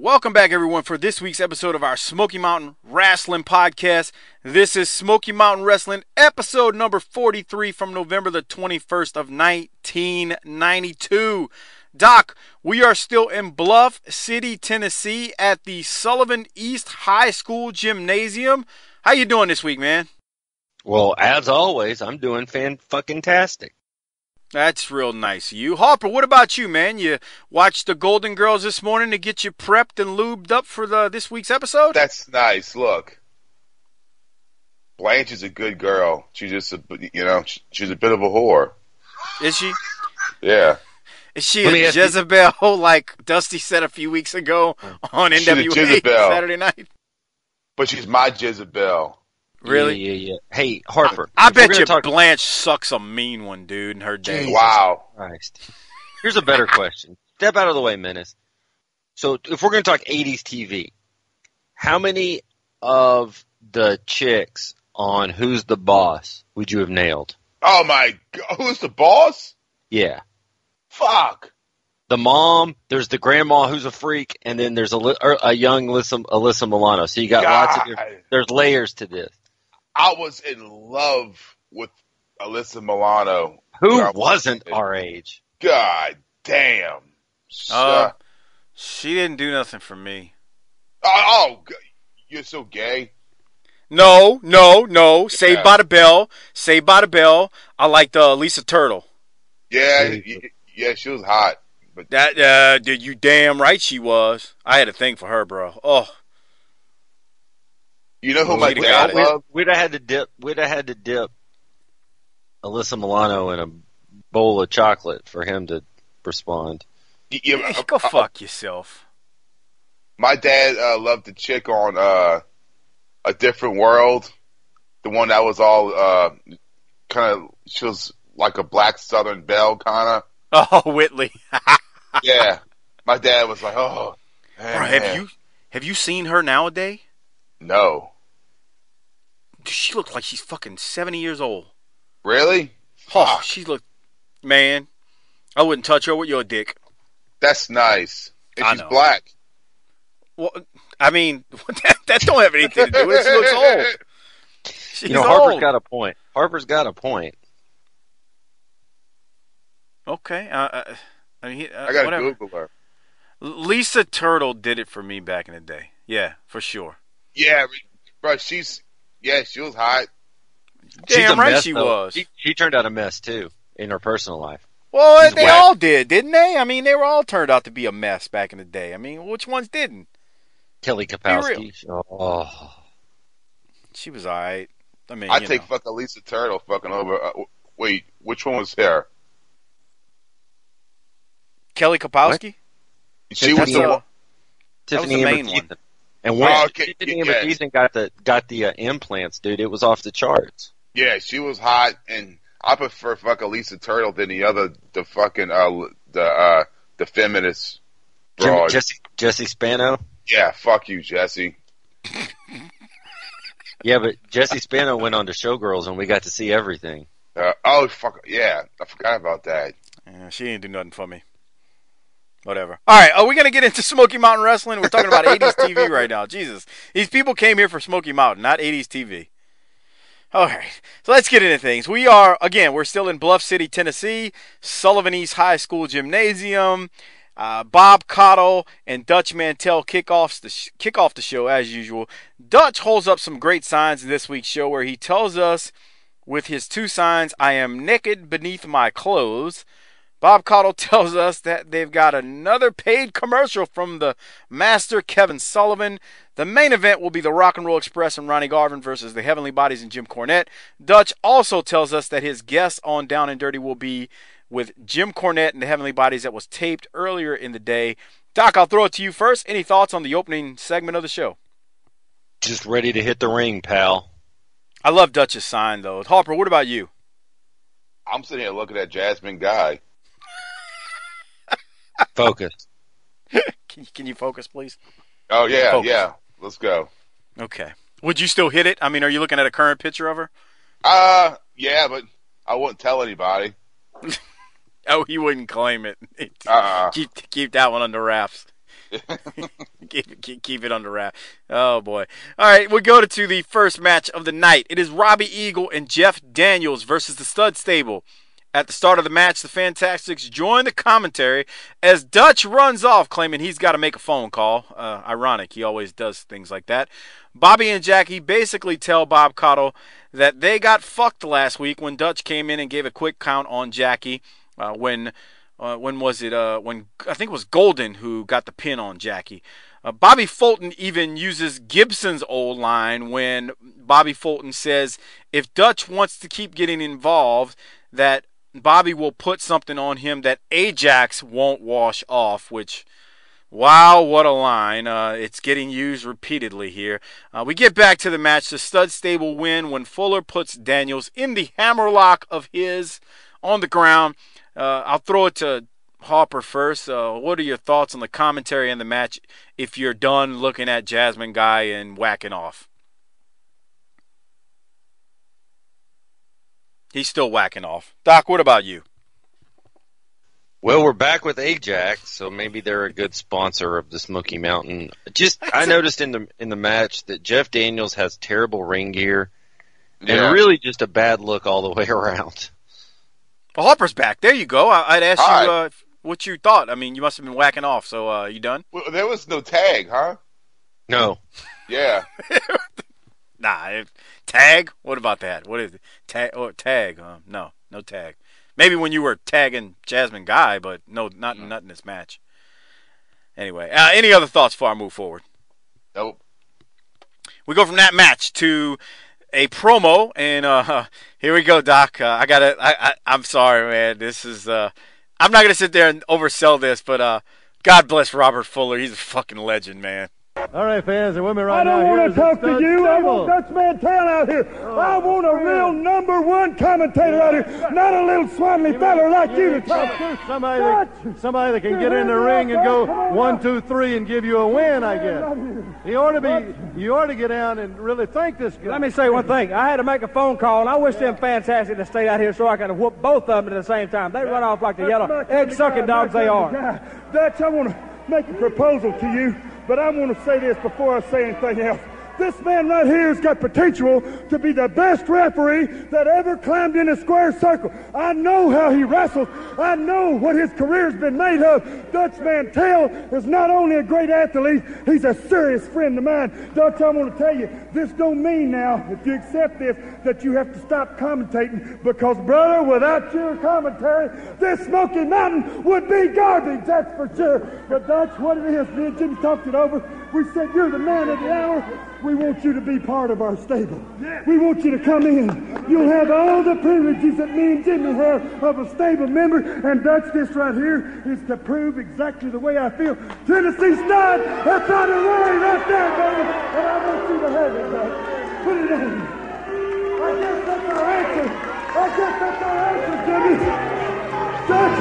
Welcome back, everyone, for this week's episode of our Smoky Mountain Wrestling Podcast. This is Smoky Mountain Wrestling, episode number 43 from November the 21st of 1992. Doc, we are still in Bluff City, Tennessee at the Sullivan East High School Gymnasium. How you doing this week, man? Well, as always, I'm doing fan-fucking-tastic. That's real nice of you. Harper, what about you, man? You watched the Golden Girls this morning to get you prepped and lubed up for this week's episode? That's nice. Look, Blanche is a good girl. She's just, she's a bit of a whore. Is she? Yeah. Is she a Jezebel like Dusty said a few weeks ago on NWA Saturday night? But she's my Jezebel. Really? Yeah. Hey, Harper. I bet you Blanche sucks a mean one, dude, in her day. Jesus wow. Christ. Here's a better question. Step out of the way, Menace. So if we're going to talk 80s TV, how many of the chicks on Who's the Boss would you have nailed? Oh, my God. Who's the Boss? Yeah. Fuck. The mom, there's the grandma who's a freak, and then there's a young Alyssa Milano. So you got lots of – there's layers to this. I was in love with Alyssa Milano. Who wasn't our age? God damn. She didn't do nothing for me. Oh, you're so gay. No. Yeah. Saved by the Bell. I liked Lisa Turtle. Yeah, she was hot. But that dude, you damn right she was. I had a thing for her, bro. Oh. You know who my dad loved? We'd have had to dip Alyssa Milano in a bowl of chocolate for him to respond. Yeah, go fuck yourself. My dad loved the chick on A Different World, the one that was all kind of, she was like a black Southern belle kind of. Oh, Whitley. Yeah, my dad was like, oh, man, bro, have you seen her nowadays? No. She looks like she's fucking 70 years old. Really? Oh, she looked... Man, I wouldn't touch her with your dick. That's nice. And she's black. Well, I mean, that don't have anything to do with it. She looks old. She's old. Harper's got a point. Okay. I gotta whatever. Google her. Lisa Turtle did it for me back in the day. Yeah, for sure. Yeah, bro, she was hot. Damn right she was. She turned out a mess, too, in her personal life. Well, they all did, didn't they? I mean, they were all turned out to be a mess back in the day. I mean, which ones didn't? Kelly Kapowski. Oh. She was all right. I mean, I'd take fucking Lisa Turtle fucking over. Wait, which one was her? Kelly Kapowski? She was the main one. And when Jason got the implants, dude, it was off the charts. Yeah, she was hot, and I prefer fucking Lisa Turtle than the feminist broad. Jesse Spano. Yeah, fuck you, Jesse. Yeah, but Jesse Spano went on to Showgirls, and we got to see everything. Fuck yeah, I forgot about that. Yeah, she didn't do nothing for me. Whatever. All right, are we going to get into Smoky Mountain Wrestling? We're talking about 80s TV right now. Jesus. These people came here for Smoky Mountain, not 80s TV. All right, so let's get into things. We are, again, we're still in Bluff City, Tennessee, Sullivan East High School Gymnasium. Bob Cottle and Dutch Mantell kick off the show as usual. Dutch holds up some great signs in this week's show where he tells us with his two signs, I am naked beneath my clothes. Bob Cottle tells us that they've got another paid commercial from the master, Kevin Sullivan. The main event will be the Rock and Roll Express and Ronnie Garvin versus the Heavenly Bodies and Jim Cornette. Dutch also tells us that his guest on Down and Dirty will be with Jim Cornette and the Heavenly Bodies that was taped earlier in the day. Doc, I'll throw it to you first. Any thoughts on the opening segment of the show? Just ready to hit the ring, pal. I love Dutch's sign, though. Harper, what about you? I'm sitting here looking at Jasmine Guy. Focus. Can you focus, please? Oh, yeah, focus. Yeah. Let's go. Okay. Would you still hit it? I mean, are you looking at a current picture of her? Yeah, but I wouldn't tell anybody. Oh, he wouldn't claim it. Keep that one under wraps. Keep it under wrap. Oh, boy. All right, we'll go to the first match of the night. It is Robbie Eagle and Jeff Daniels versus the Stud Stable. At the start of the match, the Fantastics join the commentary as Dutch runs off, claiming he's got to make a phone call. Ironic. He always does things like that. Bobby and Jackie basically tell Bob Cottle that they got fucked last week when Dutch came in and gave a quick count on Jackie. When I think it was Golden who got the pin on Jackie. Bobby Fulton even uses Gibson's old line when Bobby Fulton says if Dutch wants to keep getting involved, that Bobby will put something on him that Ajax won't wash off, which, wow, what a line. It's getting used repeatedly here. We get back to the match. The Stud Stable win when Fuller puts Daniels in the hammerlock of his on the ground. I'll throw it to Harper first. What are your thoughts on the commentary and the match if you're done looking at Jasmine Guy and whacking off? He's still whacking off. Doc, what about you? Well, we're back with Ajax, so maybe they're a good sponsor of the Smoky Mountain. I noticed in the match that Jeff Daniels has terrible ring gear and really just a bad look all the way around. Well, Harper's back. There you go. I'd ask you what you thought. I mean, you must have been whacking off, so you done? Well, there was no tag, huh? No. Yeah. Tag? What about that? What is it? Tag? No tag. Maybe when you were tagging Jasmine Guy, but not in this match. Anyway, any other thoughts before I move forward? Nope. We go from that match to a promo, and here we go, Doc. I'm sorry, man. This is I'm not gonna sit there and oversell this, but God bless Robert Fuller. He's a fucking legend, man. All right, fans, they're with me right now. I don't want to talk to you. I want Dutch Mantell out here. I want a real #1 commentator out here, not a little swanly feller like you to talk to. Somebody that can get in the ring and go 1, 2, 3 and give you a win, I guess. You ought to get down and really thank this guy. Let me say one thing. I had to make a phone call, and I wish them Fantastic to stay out here so I could whoop both of them at the same time. They run off like the yellow egg-sucking dogs they are. Dutch, I want to make a proposal to you. But I want to say this before I say anything else. This man right here has got potential to be the best referee that ever climbed in a square circle. I know how he wrestles. I know what his career's been made of. Dutch Mantell is not only a great athlete, he's a serious friend of mine. Dutch, I want to tell you, this don't mean now, if you accept this, that you have to stop commentating because, brother, without your commentary, this Smoky Mountain would be garbage, that's for sure. But that's what it is. Me and Jimmy talked it over. We said, you're the man of the hour. We want you to be part of our stable. We want you to come in. You'll have all the privileges that me and Jimmy have of a stable member. And Dutch, this right here is to prove exactly the way I feel. Tennessee Stud, that's out of line right there, baby. And I want you to have it, Dutch. Put it in. I guess that's our answer. Jimmy. Dutch,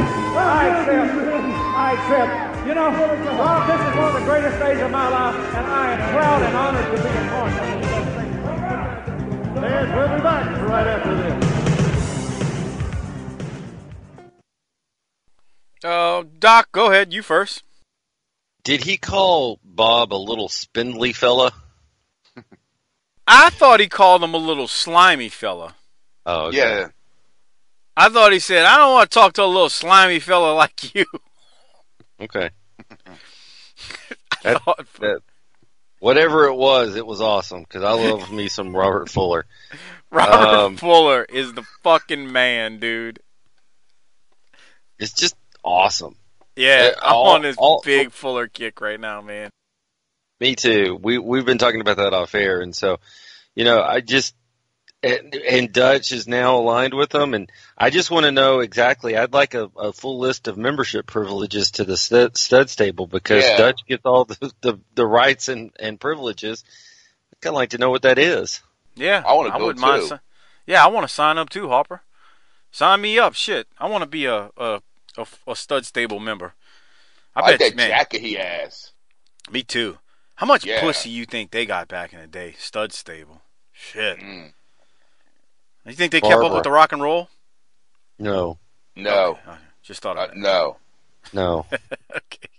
I accept. You know, Bob, this is one of the greatest days of my life, and I am proud and honored to be a part of it. Fans, we'll be back right after this. Doc, go ahead. You first. Did he call Bob a little spindly fella? I thought he called him a little slimy fella. Oh, okay. Yeah. I thought he said, I don't want to talk to a little slimy fella like you. Okay. Whatever it was awesome because I love me some Robert Fuller. Robert Fuller is the fucking man, dude. It's just awesome. Yeah, I'm on this big Fuller kick right now, man. Me too. We've been talking about that off air, and so and Dutch is now aligned with them, and I just want to know exactly. I'd like a full list of membership privileges to the Stud Stable because Dutch gets all the rights and privileges. I'd kind of like to know what that is. Yeah, I want to go too. I want to sign up too, Hopper. Sign me up, shit. I want to be a Stud Stable member. I bet like that jacket he has. Me too. How much pussy you think they got back in the day? Stud Stable, shit. Mm. You think they kept up with the rock and roll? No. No. Okay. Just thought of that. No. No. Okay.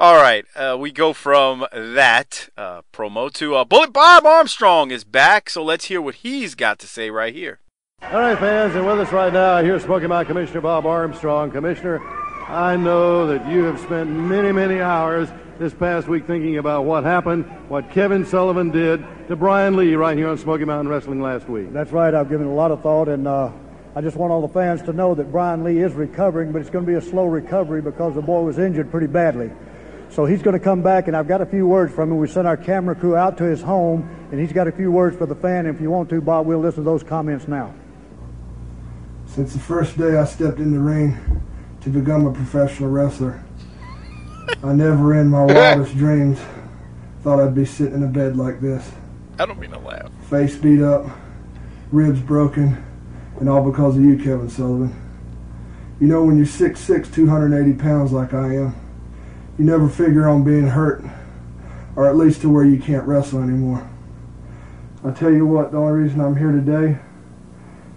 All right, we go from that promo to Bullet Bob Armstrong is back, so let's hear what he's got to say right here. All right, fans, and with us right now, here's Smoky Mountain Commissioner Bob Armstrong. Commissioner, I know that you have spent many, many hours this past week thinking about what happened, what Kevin Sullivan did to Brian Lee right here on Smoky Mountain Wrestling last week. That's right, I've given a lot of thought, and I just want all the fans to know that Brian Lee is recovering, but it's going to be a slow recovery because the boy was injured pretty badly. So he's going to come back, and I've got a few words from him. We sent our camera crew out to his home, and he's got a few words for the fan. And if you want to, Bob, we'll listen to those comments now. Since the first day I stepped in the ring to become a professional wrestler, I never in my wildest dreams thought I'd be sitting in a bed like this. I don't mean to laugh. Face beat up, ribs broken, and all because of you, Kevin Sullivan. You know, when you're 6'6", 280 pounds like I am, you never figure on being hurt, or at least to where you can't wrestle anymore. I tell you what, the only reason I'm here today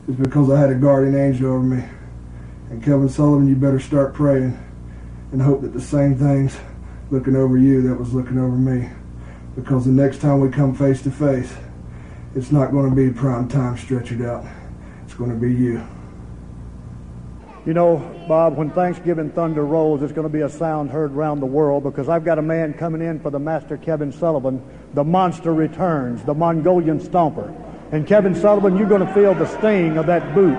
is because I had a guardian angel over me. And Kevin Sullivan, you better start praying and hope that the same thing's looking over you that was looking over me. Because the next time we come face to face, it's not going to be prime time stretchered out. It's going to be you. You know, Bob, when Thanksgiving Thunder rolls, it's going to be a sound heard around the world because I've got a man coming in for the master Kevin Sullivan. The monster returns, the Mongolian Stomper. And Kevin Sullivan, you're going to feel the sting of that boot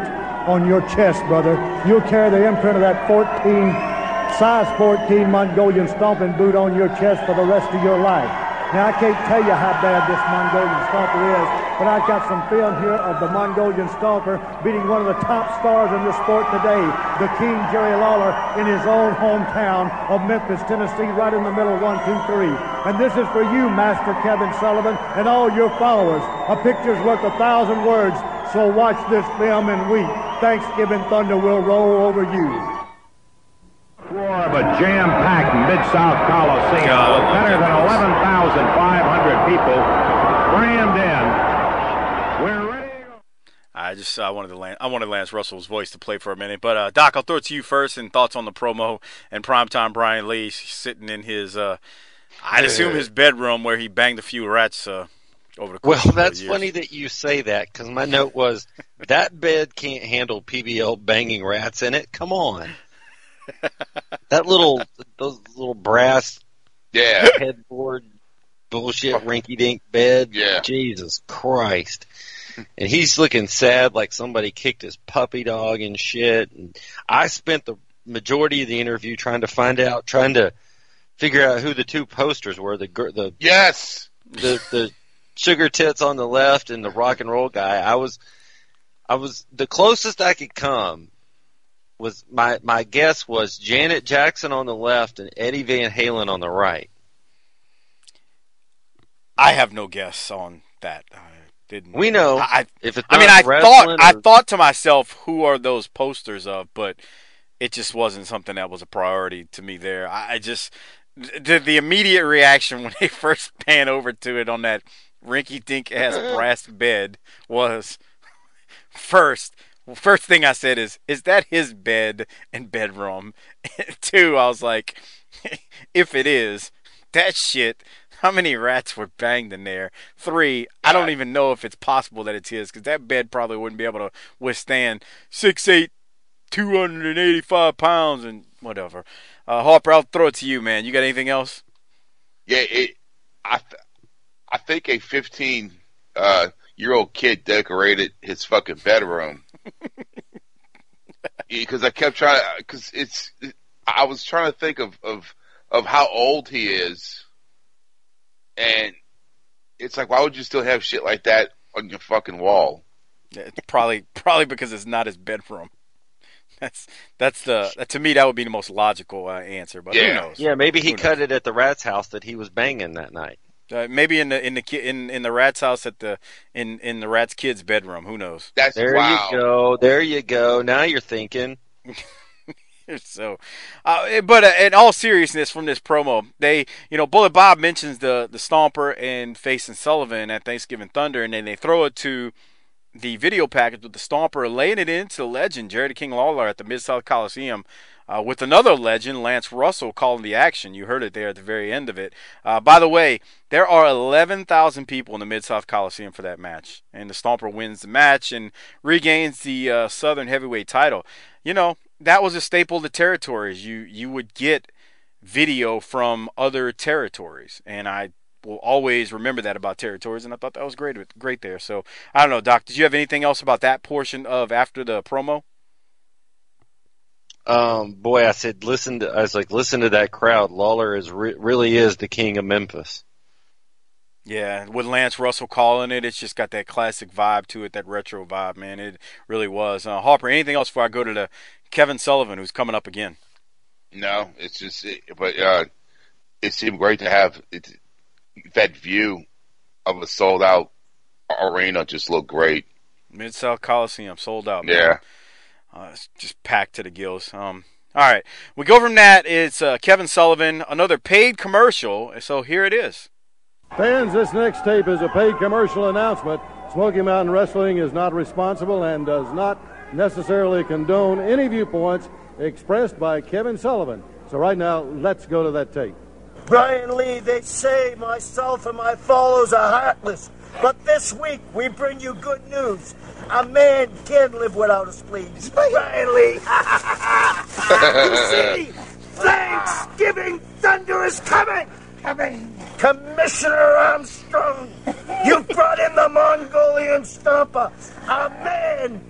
on your chest, brother. You'll carry the imprint of that size 14 Mongolian Stomping boot on your chest for the rest of your life. Now, I can't tell you how bad this Mongolian Stomper is, but I've got some film here of the Mongolian Stomper beating one of the top stars in the sport today, the King Jerry Lawler, in his own hometown of Memphis, Tennessee, right in the middle, 1, 2, 3. And this is for you, Master Kevin Sullivan, and all your followers. A picture's worth 1,000 words, so watch this film and weep. Thanksgiving Thunder will roll over you. Roar of a jam-packed Mid-South Coliseum with better than 11,500 people crammed in. I wanted Lance Russell's voice to play for a minute, but Doc, I'll throw it to you first and thoughts on the promo and primetime Brian Lee sitting in his, I'd assume his bedroom where he banged a few rats over the course. Well, that's funny that you say that because my note was that bed can't handle PBL banging rats in it. Come on, those little brass headboard bullshit rinky dink bed. Yeah, Jesus Christ. And he's looking sad like somebody kicked his puppy dog and shit. And I spent the majority of the interview trying to figure out who the two posters were. The sugar tits on the left and the rock and roll guy. I was the closest I could come was my guess was Janet Jackson on the left and Eddie Van Halen on the right. I have no guess on that. We know. I thought to myself, who are those posters of? But it just wasn't something that was a priority to me there. The immediate reaction when they first pan over to it on that rinky-dink-ass brass bed was first thing I said is that his bed and bedroom? And two, I was like, if it is, that shit. How many rats were banged in there? Three, I don't even know if it's possible that it's his because that bed probably wouldn't be able to withstand 6'8", 285 pounds and whatever. Harper, I'll throw it to you, man. You got anything else? Yeah, I think a 15-year-old kid decorated his fucking bedroom because I was trying to think of how old he is. And it's like, why would you still have shit like that on your fucking wall? Yeah, it's probably because it's not his bedroom. That's to me that would be the most logical answer. But who knows? Yeah, maybe he cut it at the rat's house that he was banging that night. Maybe in the rat's house in the rat's kid's bedroom. Who knows? There you go. Now you're thinking. So, but in all seriousness, from this promo, Bullet Bob mentions the Stomper and Facing Sullivan at Thanksgiving Thunder, and then they throw it to the video package with the Stomper laying it into the legend, Jerry the King Lawler, at the Mid-South Coliseum, with another legend, Lance Russell, calling the action. You heard it there at the very end of it. By the way, there are 11,000 people in the Mid-South Coliseum for that match, and the Stomper wins the match and regains the Southern Heavyweight title. You know, that was a staple of the territories. You would get video from other territories, and I will always remember that about territories, and I thought that was great there. So, I don't know, Doc, did you have anything else about that portion of after the promo? Boy, I said, listen to that crowd. Lawler is really is the king of Memphis. Yeah, with Lance Russell calling it, it's just got that classic vibe to it, that retro vibe, man. It really was. Harper, anything else before I go to the Kevin Sullivan, who's coming up again? No, it's just, it seemed great to have that view of a sold out arena. Just looked great. Mid-South Coliseum sold out, man. Yeah. It's just packed to the gills. All right, we go from that. It's Kevin Sullivan, another paid commercial. So here it is. Fans, this next tape is a paid commercial announcement. Smoky Mountain Wrestling is not responsible and does not necessarily condone any viewpoints expressed by Kevin Sullivan. So right now, let's go to that tape. Brian Lee, they say myself and my followers are heartless. But this week, we bring you good news. A man can live without a spleen. Brian Lee. You see, Thanksgiving Thunder is coming. Commissioner Armstrong, you brought in the Mongolian Stomper. A man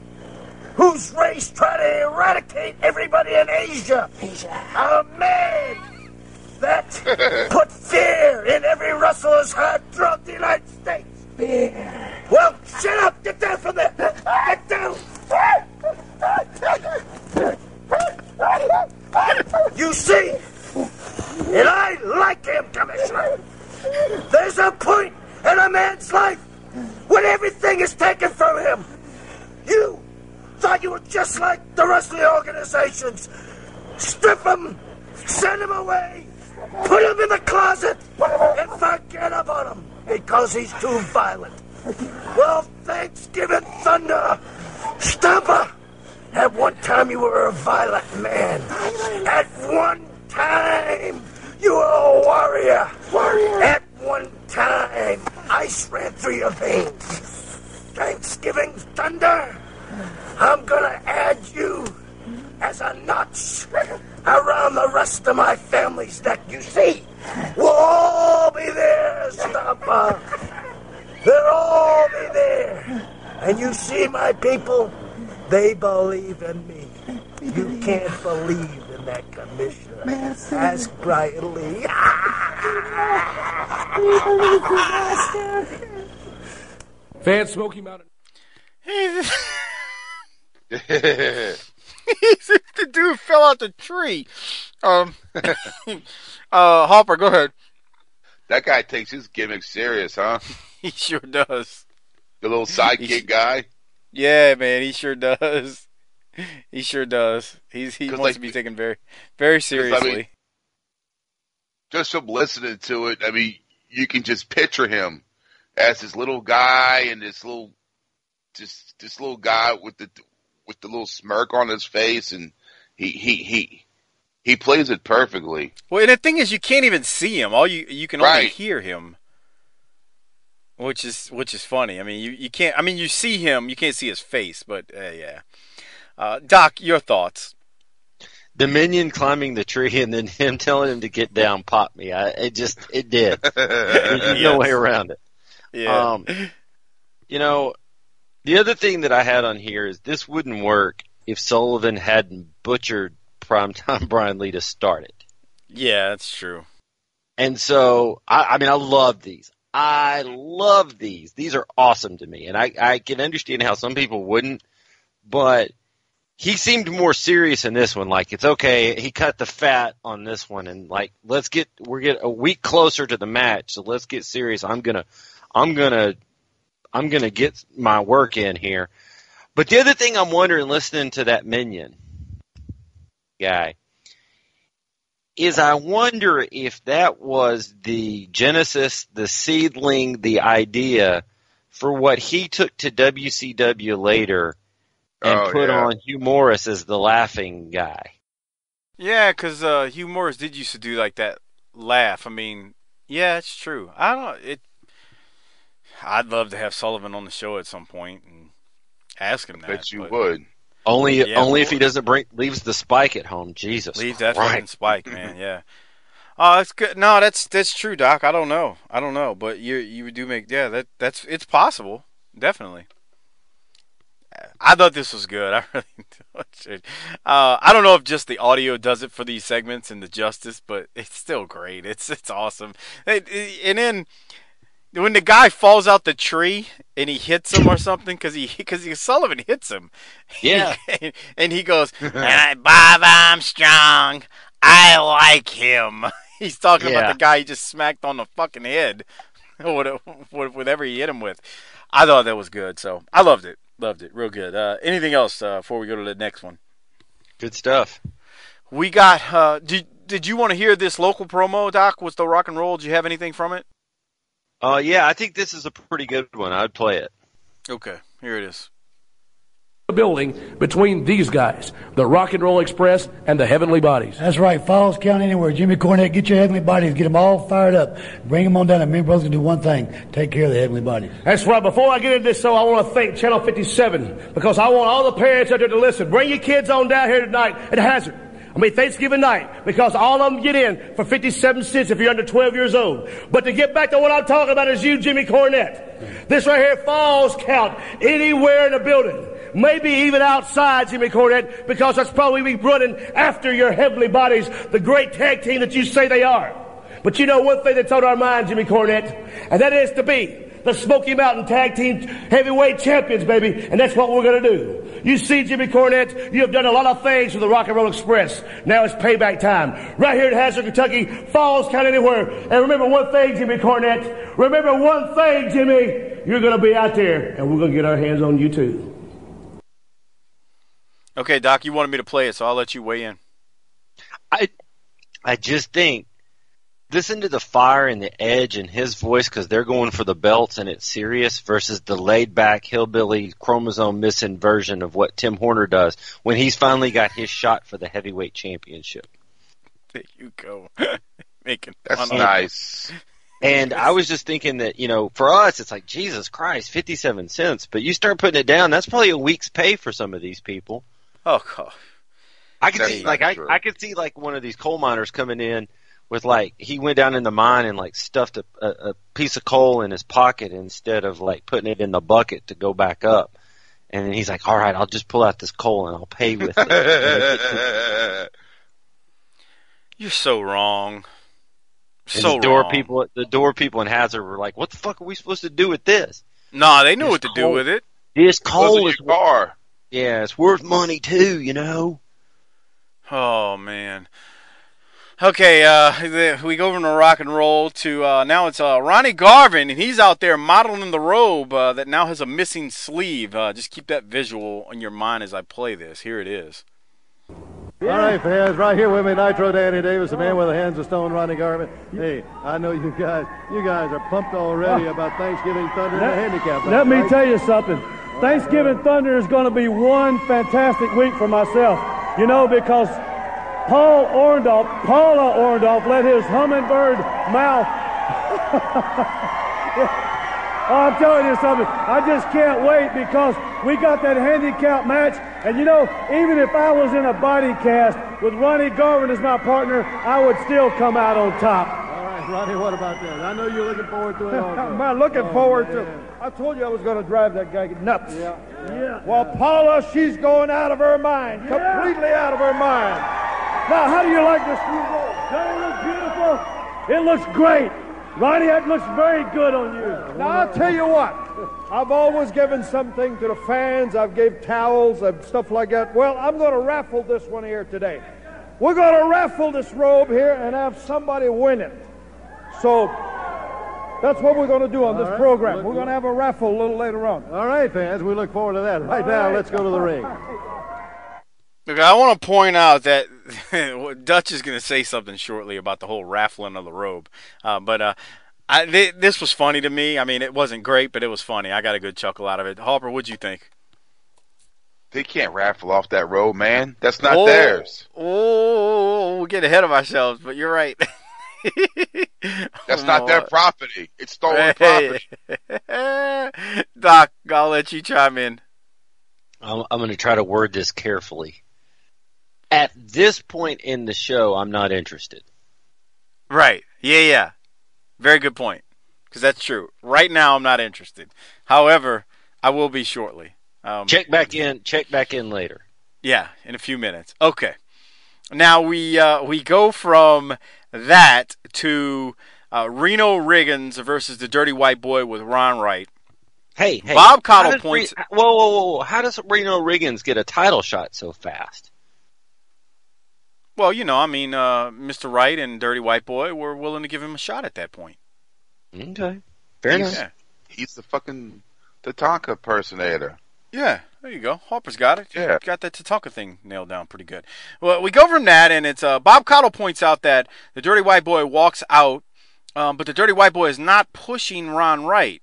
whose race tried to eradicate everybody in Asia. A man that put fear in every wrestler's heart throughout the United States. Beer. Well, shut up! Get down from there! Get down! You see? And I like him, Commissioner. There's a point in a man's life when everything is taken from him. You thought you were just like the rest of the organizations. Strip him, send him away, put him in the closet, and forget about him. Because he's too violent. Well, Thanksgiving Thunder, Stomper, at one time you were a violent man. At one time, you were a warrior. At one time, ice ran through your veins. Thanksgiving Thunder, I'm going to add you as a notch around the rest of my family's neck. You see, we'll all be there, Stomper. They'll all be there. And you see, my people, they believe in me. You can't believe in that commissioner. Ask Brian Lee. Fan Smoky Mountain. The dude fell out the tree. Hopper, go ahead. That guy takes his gimmick serious, huh? He sure does. The little sidekick guy. Yeah, man, he sure does. He sure does. He wants to be taken very, very seriously. I mean, just from listening to it, I mean, you can just picture him as this little guy and this little guy with the little smirk on his face, and he plays it perfectly. Well, and the thing is, you can't even see him. You can only hear him, which is funny. I mean, you can't. I mean, you see him, you can't see his face, but yeah. Doc, your thoughts? The minion climbing the tree and then him telling him to get down popped me. It did. There's no way around it. Yeah. You know. The other thing that I had on here is this wouldn't work if Sullivan hadn't butchered Primetime Brian Lee to start it. Yeah, that's true. And so, I mean, I love these. I love these. These are awesome to me. And I can understand how some people wouldn't, but he seemed more serious in this one. Like, it's okay, he cut the fat on this one. And, like, we're a week closer to the match, so let's get serious. I'm going to get my work in here. But the other thing I'm wondering, listening to that minion guy, is I wonder if that was the genesis, the seedling, the idea for what he took to WCW later and on Hugh Morris as the laughing guy. Yeah, because Hugh Morris did used to do like that laugh. I mean, yeah, it's true. I'd love to have Sullivan on the show at some point and ask him that. I bet you would. Only if he doesn't leaves the spike at home. Jesus, leave that fucking spike, man. Yeah. Oh, that's good. No, that's true, Doc. I don't know, but you do make that's it's possible, definitely. I thought this was good. I really thought it. I don't know if just the audio does it for these segments and the justice, but it's still great. It's awesome. And then when the guy falls out the tree and he hits him or something, because Sullivan hits him, yeah, and he goes, "Bob Armstrong, I like him." He's talking about the guy he just smacked on the fucking head, whatever he hit him with. I thought that was good, so I loved it. Loved it. Real good. Anything else before we go to the next one? Good stuff. We got did you want to hear this local promo, Doc, with the rock and roll? Did you have anything from it? Yeah, I think this is a pretty good one. I'd play it. Okay, here it is. The building between these guys, the Rock and Roll Express and the Heavenly Bodies. That's right. Falls County, anywhere. Jimmy Cornette, get your Heavenly Bodies. Get them all fired up. Bring them on down. And me and brothers can do one thing. Take care of the Heavenly Bodies. That's right. Before I get into this show, I want to thank Channel 57 because I want all the parents out there to listen. Bring your kids on down here tonight at Hazard. I mean, Thanksgiving night, because all of them get in for 57 cents if you're under 12 years old. But to get back to what I'm talking about is you, Jimmy Cornette. This right here, Falls Count, anywhere in the building. Maybe even outside, Jimmy Cornette, because that's probably be running after your Heavenly Bodies, the great tag team that you say they are. But you know one thing that's on our mind, Jimmy Cornette, and that is to be the Smoky Mountain Tag Team Heavyweight Champions, baby, and that's what we're going to do. You see, Jimmy Cornette, you have done a lot of things for the Rock and Roll Express. Now it's payback time. Right here in Hazard, Kentucky, Falls County, anywhere. And remember one thing, Jimmy Cornette. Remember one thing, Jimmy. You're going to be out there, and we're going to get our hands on you, too. Okay, Doc, you wanted me to play it, so I'll let you weigh in. I just think, listen to the fire and the edge in his voice because they're going for the belts and it's serious versus the laid-back hillbilly chromosome-missing version of what Tim Horner does when he's finally got his shot for the heavyweight championship. There you go. That's nice. And I was just thinking that, you know, for us, it's like, Jesus Christ, 57 cents. But you start putting it down, that's probably a week's pay for some of these people. Oh, God. I could see one of these coal miners coming in with, like, he went down in the mine and, like, stuffed a piece of coal in his pocket instead of, like, putting it in the bucket to go back up. And then he's like, all right, I'll just pull out this coal and I'll pay with it. You're so wrong. The door people in Hazard were like, what the fuck are we supposed to do with this? Nah, they knew what to do with it. This coal is bar. Yeah, it's worth money too, you know. Oh man. Okay, we go from the rock and roll to now it's Ronnie Garvin, and he's out there modeling the robe that now has a missing sleeve. Just keep that visual in your mind as I play this. Here it is. Yeah. All right, fans, right here with me, Nitro Danny Davis, the man with the hands of stone, Ronnie Garvin. Hey, I know you guys are pumped already about Thanksgiving Thunder and the handicap. Let me tell you something. Thanksgiving Thunder is going to be one fantastic week for myself. You know, because Paula Orndorff let his hummingbird mouth. Oh, I'm telling you something. I just can't wait because we got that handicap match. And, you know, even if I was in a body cast with Ronnie Garvin as my partner, I would still come out on top. All right, Ronnie, what about that? I know you're looking forward to it also. I'm looking forward to it. I told you I was going to drive that guy nuts. Yeah. Well, Paula, she's going out of her mind, completely out of her mind. Now, how do you like this new role? Doesn't it look beautiful? It looks great. Ronnie, that looks very good on you. Now, I'll tell you what. I've always given something to the fans. I've gave towels and stuff like that. Well, I'm going to raffle this one here today. We're going to raffle this robe here and have somebody win it. So that's what we're going to do on this program. We're going to have a raffle a little later on. All right, fans. We look forward to that. Right now, let's go to the ring. Look, I want to point out that Dutch is going to say something shortly about the whole raffling of the robe. But This was funny to me. I mean, it wasn't great, but it was funny. I got a good chuckle out of it. Harper, what'd you think? They can't raffle off that road, man. That's not theirs. Oh, we'll get ahead of ourselves, but you're right. That's not their property. It's stolen property. Doc, I'll let you chime in. I'm going to try to word this carefully. At this point in the show, I'm not interested. Right. Yeah, yeah. Very good point, because that's true. Right now, I'm not interested. However, I will be shortly. Check back in later. Yeah, in a few minutes. Okay. Now we go from that to Reno Riggins versus the Dirty White Boy with Ron Wright. Hey, Bob Cottle points. Whoa! How does Reno Riggins get a title shot so fast? Well, you know, I mean, Mr. Wright and Dirty White Boy were willing to give him a shot at that point. Okay, fair enough. Yeah. He's the fucking Tatanka impersonator. Yeah, there you go. Harper's got it. Yeah. Got that Tatanka thing nailed down pretty good. Well, we go from that, and it's Bob Cottle points out that the Dirty White Boy walks out, but the Dirty White Boy is not pushing Ron Wright.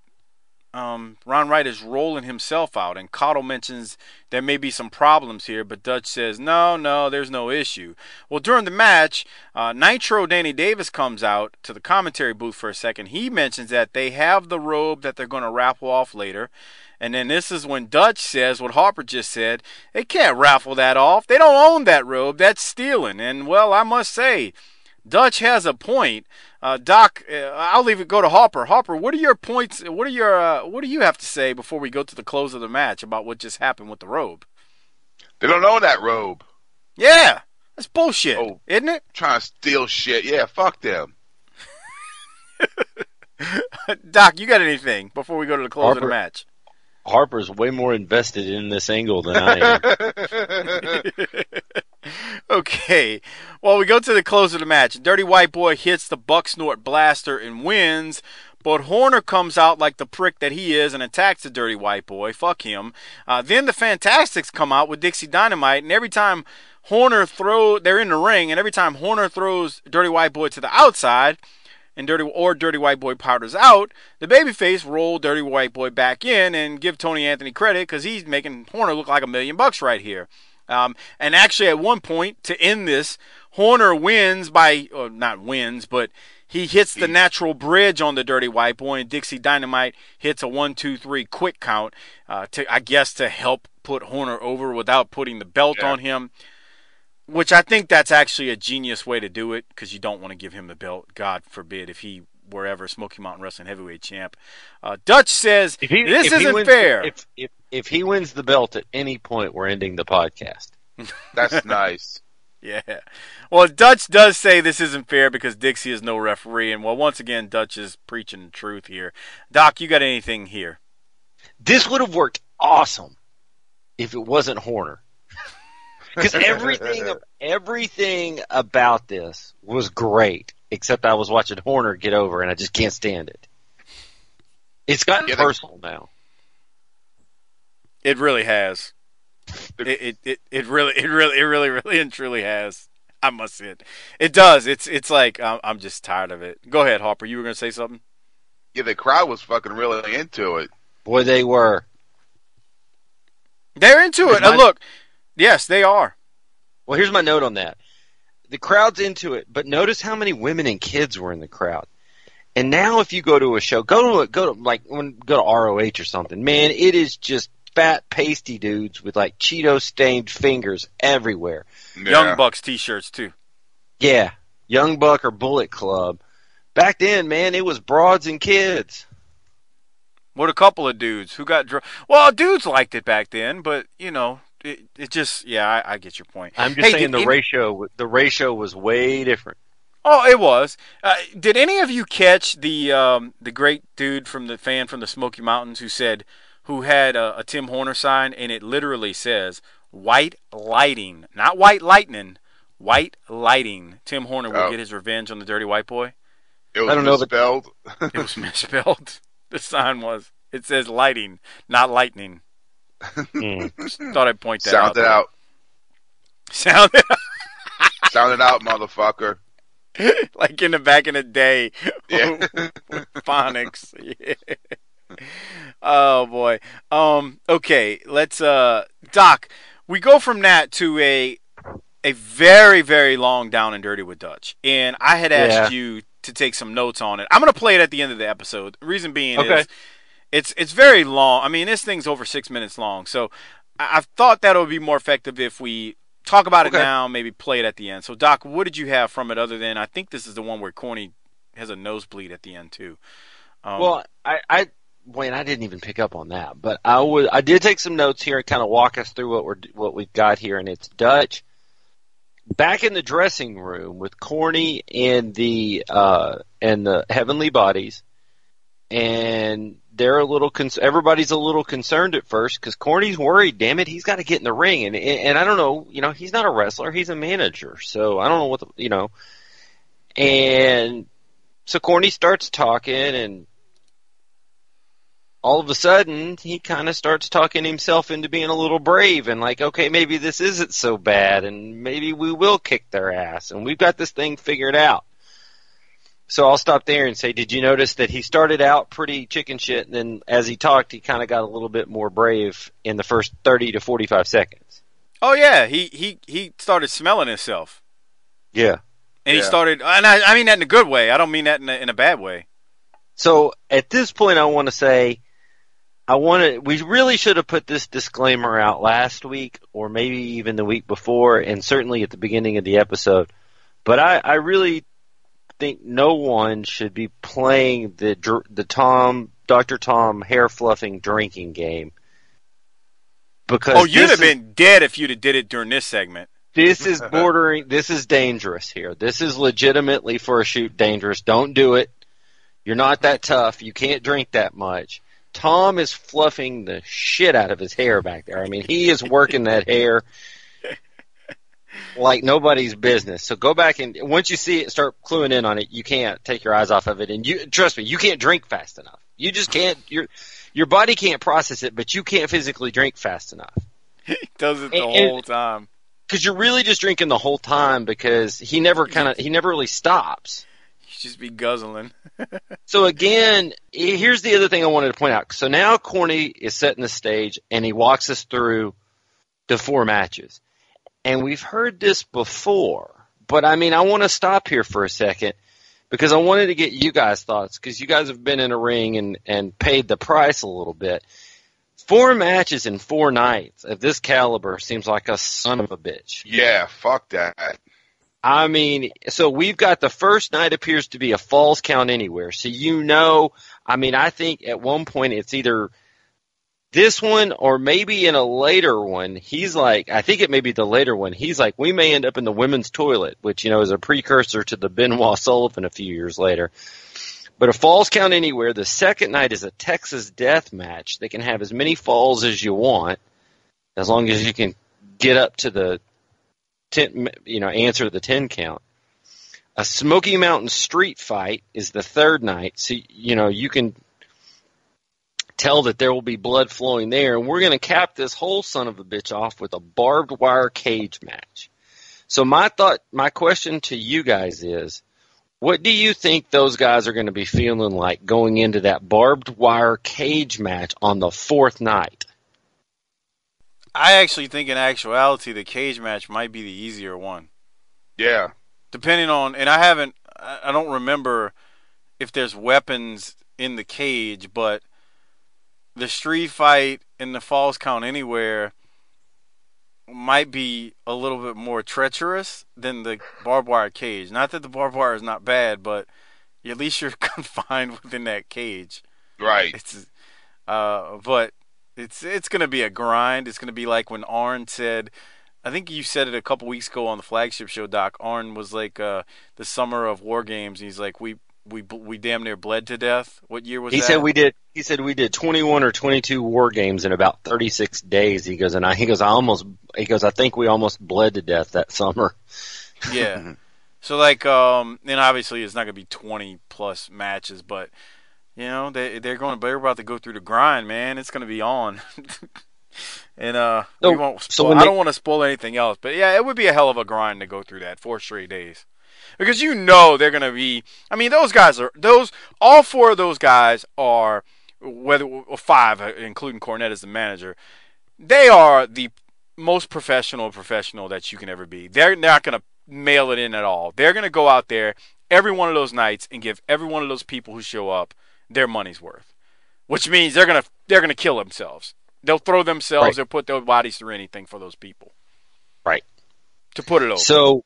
Ron Wright is rolling himself out, and Cottle mentions there may be some problems here, but Dutch says, no, there's no issue. Well, during the match, Nitro Danny Davis comes out to the commentary booth for a second. He mentions that they have the robe that they're going to raffle off later, and then this is when Dutch says what Harper just said. They can't raffle that off. They don't own that robe. That's stealing. And, well, I must say, Dutch has a point. Doc, I'll leave it go to Harper. Harper, what are your points? What do you have to say before we go to the close of the match about what just happened with the robe? They don't own that robe. Yeah, that's bullshit, isn't it? Trying to steal shit. Yeah, fuck them. Doc, you got anything before we go to the close of the match? Harper's way more invested in this angle than I am. Okay. Well, we go to the close of the match. Dirty White Boy hits the Bucksnort Blaster and wins, but Horner comes out like the prick that he is and attacks the Dirty White Boy. Fuck him. Then the Fantastics come out with Dixie Dynamite, and every time they're in the ring, and every time Horner throws Dirty White Boy to the outside, and Dirty White Boy powders out, the babyface roll Dirty White Boy back in and give Tony Anthony credit because he's making Horner look like $1 million right here. And actually, at one point, to end this, Horner wins by, or not wins, but he hits the natural bridge on the Dirty White Boy, and Dixie Dynamite hits a 1-2-3 quick count, to help put Horner over without putting the belt on him. Which I think that's actually a genius way to do it, because you don't want to give him the belt. God forbid if he were ever Smoky Mountain Wrestling heavyweight champ. Dutch says this isn't fair. If he wins the belt at any point, we're ending the podcast. That's nice. Yeah. Well, Dutch does say this isn't fair because Dixie is no referee, and well, once again, Dutch is preaching the truth here. Doc, you got anything here? This would have worked awesome if it wasn't Horner. Because everything about this was great, except I was watching Horner get over, and I just can't stand it. It's gotten personal now. It really has. It really and truly has. I must say it. It does. It's like I'm just tired of it. Go ahead, Harper. You were going to say something? Yeah, the crowd was fucking really into it. Boy, they were. They're into it. Look. Yes, they are. Well, here's my note on that. The crowd's into it, but notice how many women and kids were in the crowd. And now if you go to a show, go to ROH or something, man, it is just fat, pasty dudes with like Cheeto-stained fingers everywhere. Yeah. Young Bucks T-shirts, too. Yeah, Young Buck or Bullet Club. Back then, man, it was broads and kids. What a couple of dudes who got drunk. Well, dudes liked it back then, but, you know... It just, yeah, I get your point. I'm just saying the ratio was way different. Oh, it was. Did any of you catch the great dude from the Smoky Mountains who had a Tim Horner sign, and it literally says white lighting, not white lightning, white lighting. Tim Horner will get his revenge on the Dirty White Boy. I don't know. It was misspelled. The sign was. It says lighting, not lightning. Thought I'd point that out. Sound it out. Sound it out, motherfucker. Like in the back in the day. Yeah. With phonics. Yeah. Oh boy. Okay, let's Doc, we go from that to a very, very long Down and Dirty with Dutch. And I had asked you to take some notes on it. I'm gonna play it at the end of the episode. The reason being is it's very long. I mean, this thing's over 6 minutes long. So I thought that it would be more effective if we talk about it now, maybe play it at the end. So, Doc, what did you have from it other than I think this is the one where Corny has a nosebleed at the end too. Well, Wayne, I didn't even pick up on that, but I did take some notes here and kind of walk us through what we've got here, and it's Dutch back in the dressing room with Corny and the Heavenly Bodies, and they're a little everybody's a little concerned at first because Corny's worried. Damn it, he's got to get in the ring, and I don't know, you know, he's not a wrestler, he's a manager, so I don't know what you know, and so Corny starts talking and. All of a sudden, he kind of starts talking himself into being a little brave and like, okay, maybe this isn't so bad and maybe we will kick their ass and we've got this thing figured out. So I'll stop there and say, did you notice that he started out pretty chicken shit and then as he talked, he kind of got a little bit more brave in the first 30 to 45 seconds? Oh, yeah. He started smelling himself. Yeah. And he started – and I mean that in a good way. I don't mean that in a bad way. So at this point, I want to say – we really should have put this disclaimer out last week or maybe even the week before and certainly at the beginning of the episode. But I really think no one should be playing the Dr. Tom hair-fluffing drinking game. Because you'd have been dead if you'd have did it during this segment. This is bordering – this is dangerous here. This is legitimately for a shoot dangerous. Don't do it. You're not that tough. You can't drink that much. Tom is fluffing the shit out of his hair back there. I mean, he is working that hair like nobody's business. So go back and once you see it, start cluing in on it. You can't take your eyes off of it. And you trust me, you can't drink fast enough. You just can't. Your body can't process it, but you can't physically drink fast enough. He does it the whole time. Because you're really just drinking the whole time because he never really stops. Just be guzzling. So again, here's the other thing I wanted to point out. So now Corny is setting the stage, and he walks us through the four matches. And we've heard this before, but I mean, I want to stop here for a second because I wanted to get you guys' thoughts because you guys have been in a ring and paid the price a little bit. Four matches in four nights of this caliber seems like a son of a bitch. Yeah, fuck that. I mean, so we've got the first night appears to be a falls count anywhere. So you know, I mean, I think at one point it's either this one or maybe in a later one. He's like, I think it may be the later one. He's like, we may end up in the women's toilet, which, you know, is a precursor to the Benoit Sullivan a few years later. But a falls count anywhere. The second night is a Texas death match. They can have as many falls as you want as long as you can get up to the 10, you know, answer the 10 count. A Smoky Mountain street fight is the third night. So, you know, you can tell that there will be blood flowing there. And we're going to cap this whole son of a bitch off with a barbed wire cage match. So my question to you guys is, what do you think those guys are going to be feeling like going into that barbed wire cage match on the fourth night? I actually think in actuality the cage match might be the easier one. Yeah. Depending on – and I don't remember if there's weapons in the cage, but the street fight and the falls count anywhere might be a little bit more treacherous than the barbed wire cage. Not that the barbed wire is not bad, but at least you're confined within that cage. Right. It's, but – It's going to be a grind. It's going to be like when Arn said, I think you said it a couple weeks ago on the flagship show, Doc. Arn was like the summer of War Games. And he's like, we damn near bled to death. What year was that? He said we did 21 or 22 War Games in about 36 days. He goes, I think we almost bled to death that summer. Yeah. So like, and obviously it's not going to be 20 plus matches, but. You know, they're about to go through the grind, man. It's going to be on. And I don't want to spoil anything else. But, yeah, it would be a hell of a grind to go through that 4 straight days. because you know they're going to be, I mean, those guys are, those, all four of those guys are, whether, or five, including Cornette as the manager, they are the most professional that you can ever be. They're not going to mail it in at all. They're going to go out there every one of those nights and give every one of those people who show up their money's worth, which means they're going to kill themselves. They'll throw themselves, right. They'll put their bodies through anything for those people. Right. To put it over. So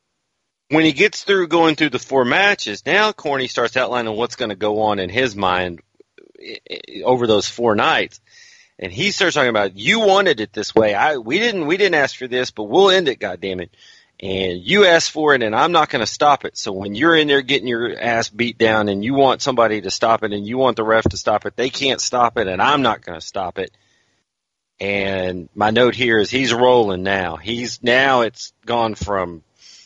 when he gets through going through the four matches, now Corny starts outlining what's going to go on in his mind over those four nights. And he starts talking about, you wanted it this way. We didn't ask for this, but we'll end it, goddammit. And you asked for it, and I'm not going to stop it. So when you're in there getting your ass beat down and you want somebody to stop it and you want the ref to stop it, they can't stop it, and I'm not going to stop it. And my note here is he's rolling now. It's gone from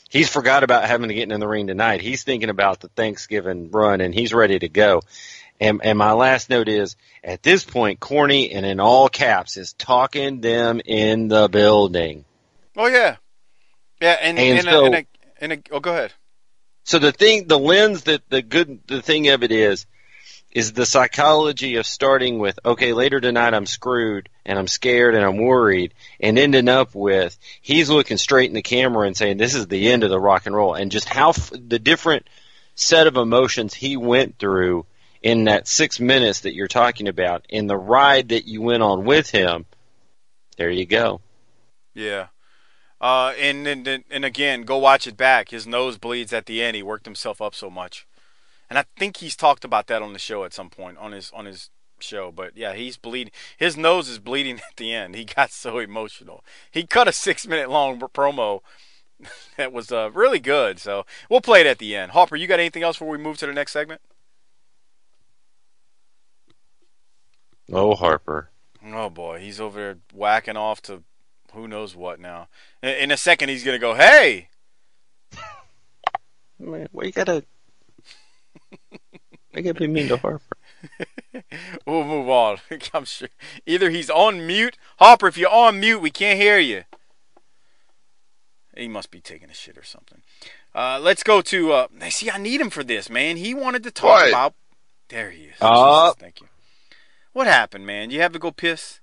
he's forgot about having to get in the ring tonight. He's thinking about the Thanksgiving run, and he's ready to go. And my last note is, at this point, Corny, and in all caps, is talking them in the building. Oh, yeah. Yeah, and go ahead. So the thing of it is the psychology of starting with, okay, later tonight I'm screwed and I'm scared and I'm worried, and ending up with he's looking straight in the camera and saying this is the end of the rock and roll, and just how the different set of emotions he went through in that 6 minutes that you're talking about, in the ride that you went on with him. There you go. Yeah. And again, go watch it back. His nose bleeds at the end. He worked himself up so much, and I think he's talked about that on the show at some point on his show. But yeah, he's bleeding. His nose is bleeding at the end. He got so emotional. He cut a 6 minute long promo that was really good. So we'll play it at the end. Harper, you got anything else before we move to the next segment? Oh, Harper. Oh boy, he's over there whacking off to. Who knows what now? In a second, he's gonna go, "Hey, man, why you gotta? I gotta be mean to Harper." We'll move on. I'm sure either he's on mute, Harper. If you're on mute, we can't hear you. He must be taking a shit or something. Let's go to. See, I need him for this, man. He wanted to talk about. There he is. Jesus, thank you. What happened, man? You have to go piss.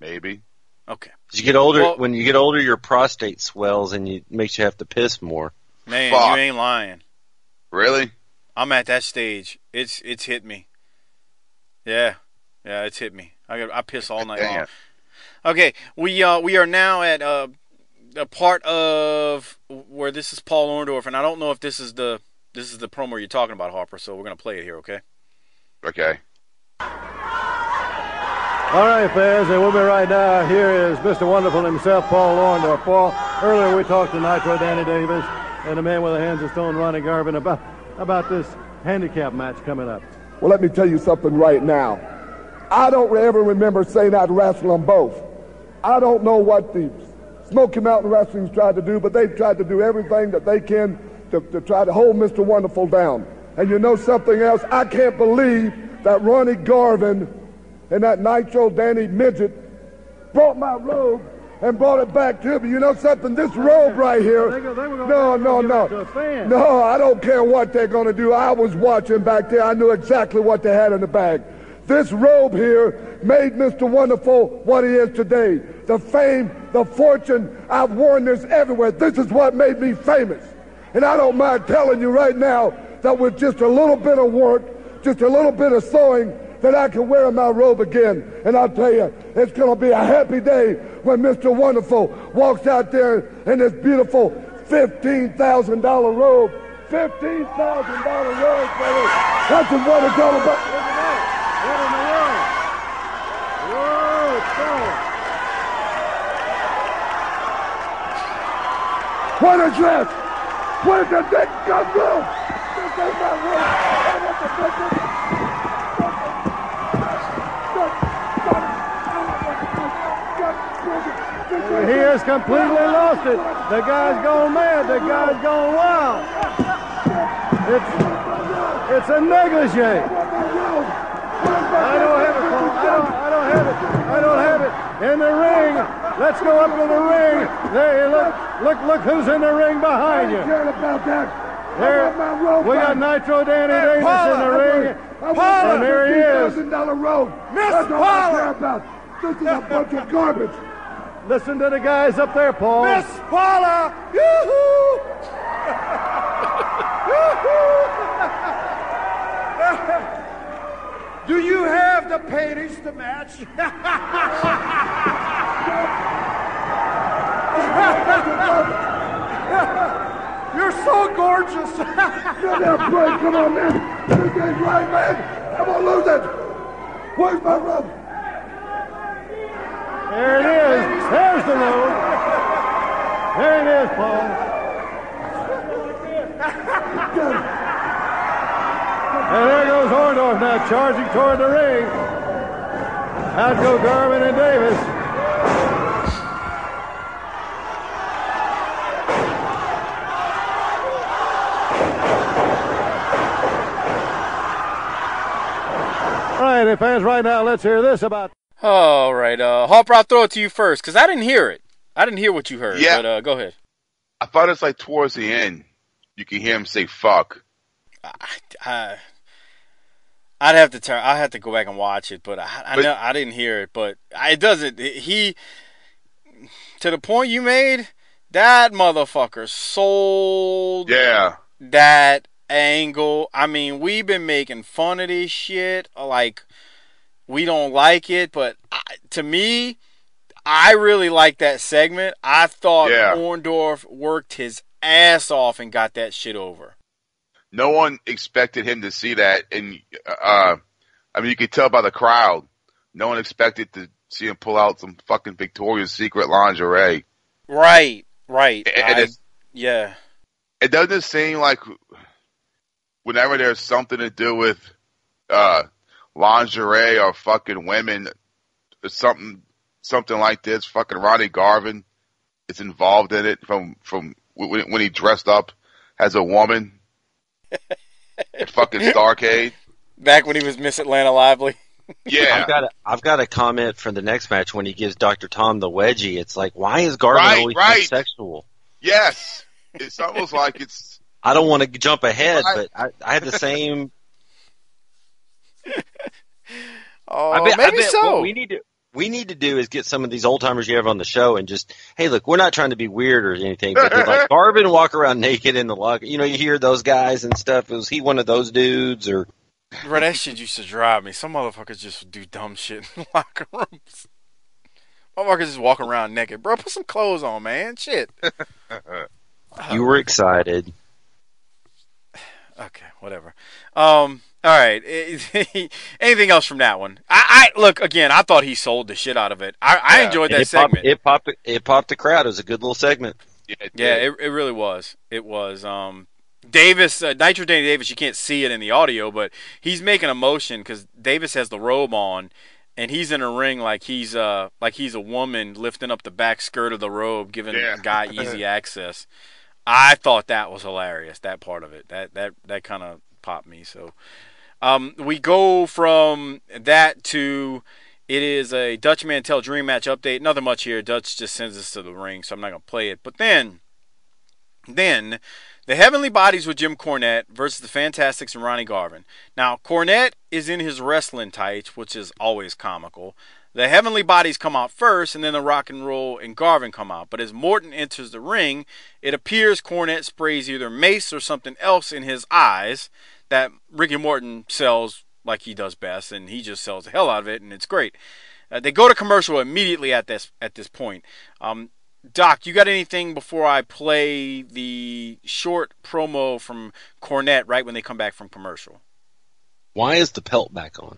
Maybe. Okay. As you get older, well, when you get older, your prostate swells and it makes you have to piss more. Man, fuck. You ain't lying. Really? I'm at that stage. It's hit me. Yeah, it's hit me. I piss all night long. Okay, we are now at a part of where this is Paul Orndorff, and I don't know if this is the promo you're talking about, Harper. So we're gonna play it here, okay? Okay. All right, fans, and with me right now here is Mr. Wonderful himself, Paul Orndorff. Paul, earlier we talked to Nitro Danny Davis and the man with the hands of stone, Ronnie Garvin, about this handicap match coming up. Well, let me tell you something right now. I don't ever remember saying I'd wrestle them both. I don't know what the Smoky Mountain Wrestling's tried to do, but they've tried to do everything that they can to try to hold Mr. Wonderful down. And you know something else? I can't believe that Ronnie Garvin and that Nitro Danny midget brought my robe and brought it back to me. You know something? This robe right here. No, I don't care what they're going to do. I was watching back there. I knew exactly what they had in the bag. This robe here made Mr. Wonderful what he is today. The fame, the fortune. I've worn this everywhere. This is what made me famous. And I don't mind telling you right now that with just a little bit of work, just a little bit of sewing, that I can wear my robe again. And I'll tell you, it's going to be a happy day when Mr. Wonderful walks out there in this beautiful $15,000 robe. $15,000 robe, baby. That's what it's all about. What in the world? Whoa, God. What is this? Where did the dick come from? This ain't my robe. He has completely lost it. The guy's gone mad. The guy's gone wild. It's a negligee. I don't have it. In the ring. Let's go up to the ring. There, look who's in the ring behind you. I ain't caring about that. Here, we got Nitro Danny Davis in the ring. And there he is. That's all I care about. This is a bunch of garbage. Listen to the guys up there, Paul. Miss Paula! Yoo-hoo! Yoo-hoo! Do you have the panties to match? You're so gorgeous! Get that break, come on, man! This ain't right, man! I won't lose it! Where's my rub? There it is. There's the road. There it is, Paul. And there goes Orndorff now, charging toward the ring. Out go Garvin and Davis. All right, fans, right now, let's hear this about... All right, Harper, I'll throw it to you first, because I didn't hear it. I didn't hear what you heard, but go ahead. I thought it's like towards the end, you can hear him say fuck. I'd have to turn. I have to go back and watch it, but I know I didn't hear it. But it doesn't. He, to the point you made, that motherfucker sold. Yeah. That angle. I mean, we've been making fun of this shit, like. We don't like it, but to me, I really liked that segment. I thought Orndorff worked his ass off and got that shit over. No one expected him to see that, and I mean, you could tell by the crowd. No one expected to see him pull out some fucking Victoria's Secret lingerie. Right, right. And it doesn't seem like whenever there's something to do with lingerie or fucking women, something like this. Fucking Ronnie Garvin is involved in it from when he dressed up as a woman at fucking Starcade. Back when he was Miss Atlanta Lively. Yeah, I've got a comment for the next match when he gives Dr. Tom the wedgie. It's like, why is Garvin always sexual? Yes, it's almost like it's. I don't want to jump ahead, but I had the same. Oh, I bet. What we need to do is get some of these old timers you have on the show and just, hey, look, we're not trying to be weird or anything, but like Garvin walk around naked in the locker. You know, you hear those guys and stuff. Was he one of those dudes or? Bro, that shit used to drive me. Some motherfuckers just do dumb shit in locker rooms. Motherfuckers just walk around naked, bro. Put some clothes on, man. Shit. You were excited. Okay, whatever. All right. Anything else from that one? I look again. I thought he sold the shit out of it. I enjoyed that segment. It popped the crowd. It was a good little segment. It really was. It was. Davis, Nitro Danny Davis. You can't see it in the audio, but he's making a motion because Davis has the robe on, and he's in a ring like he's a woman lifting up the back skirt of the robe, giving the guy easy access. I thought that was hilarious. That part of it. That kind of popped me. So. We go from that to it is a Dutch Mantell Dream Match update. Nothing much here. Dutch just sends us to the ring, so I'm not going to play it. But then the Heavenly Bodies with Jim Cornette versus the Fantastics and Ronnie Garvin. Now, Cornette is in his wrestling tights, which is always comical. The Heavenly Bodies come out first, and then the Rock and Roll and Garvin come out. But as Morton enters the ring, it appears Cornette sprays either mace or something else in his eyes that Ricky Morton sells like he does best, and he just sells the hell out of it, and it's great. They go to commercial immediately at this point. Doc, you got anything before I play the short promo from Cornette right when they come back from commercial? Why is the pelt back on?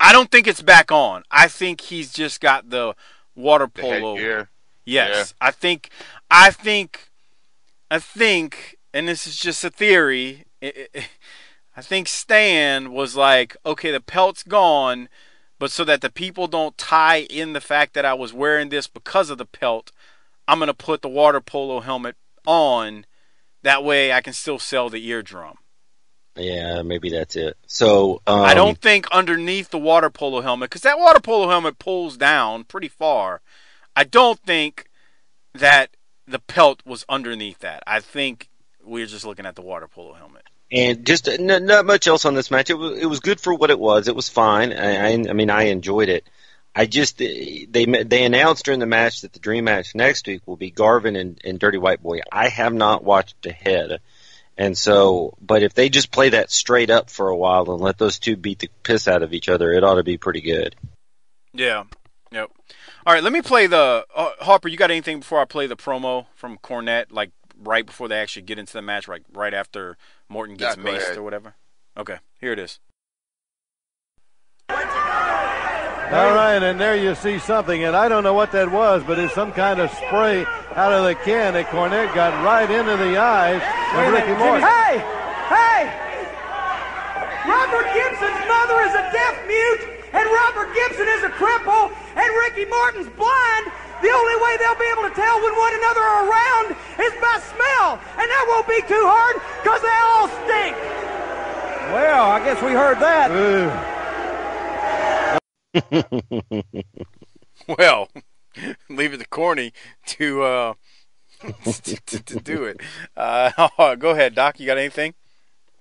I don't think it's back on. I think he's just got the water polo. Yes, yeah. I think, and this is just a theory. I think Stan was like, okay, the pelt's gone, but so that the people don't tie in the fact that I was wearing this because of the pelt, I'm going to put the water polo helmet on. That way I can still sell the eardrum. Yeah, maybe that's it. So I don't think underneath the water polo helmet, because that water polo helmet pulls down pretty far, I don't think that the pelt was underneath that. I think we're just looking at the water polo helmet. And just not much else on this match. It was good for what it was. It was fine. I mean, I enjoyed it. I just they announced during the match that the dream match next week will be Garvin and Dirty White Boy. I have not watched ahead, and so but if they just play that straight up for a while and let those two beat the piss out of each other, it ought to be pretty good. Yeah. Yep. All right. Let me play the Harper. You got anything before I play the promo from Cornette? Like right before they actually get into the match, like right after Morton gets maced or whatever. Okay. Here it is. All right, and there you see something, and I don't know what that was, but it's some kind of spray out of the can that Cornette got right into the eyes of Ricky Morton. Hey! Hey! Robert Gibson's mother is a deaf mute, and Robert Gibson is a cripple, and Ricky Morton's blind. The only way they'll be able to tell when one another are around is by smell, and that won't be too hard, because they all stink. Well, I guess we heard that. Well, leave it to Corny to do it. Go ahead, Doc. You got anything?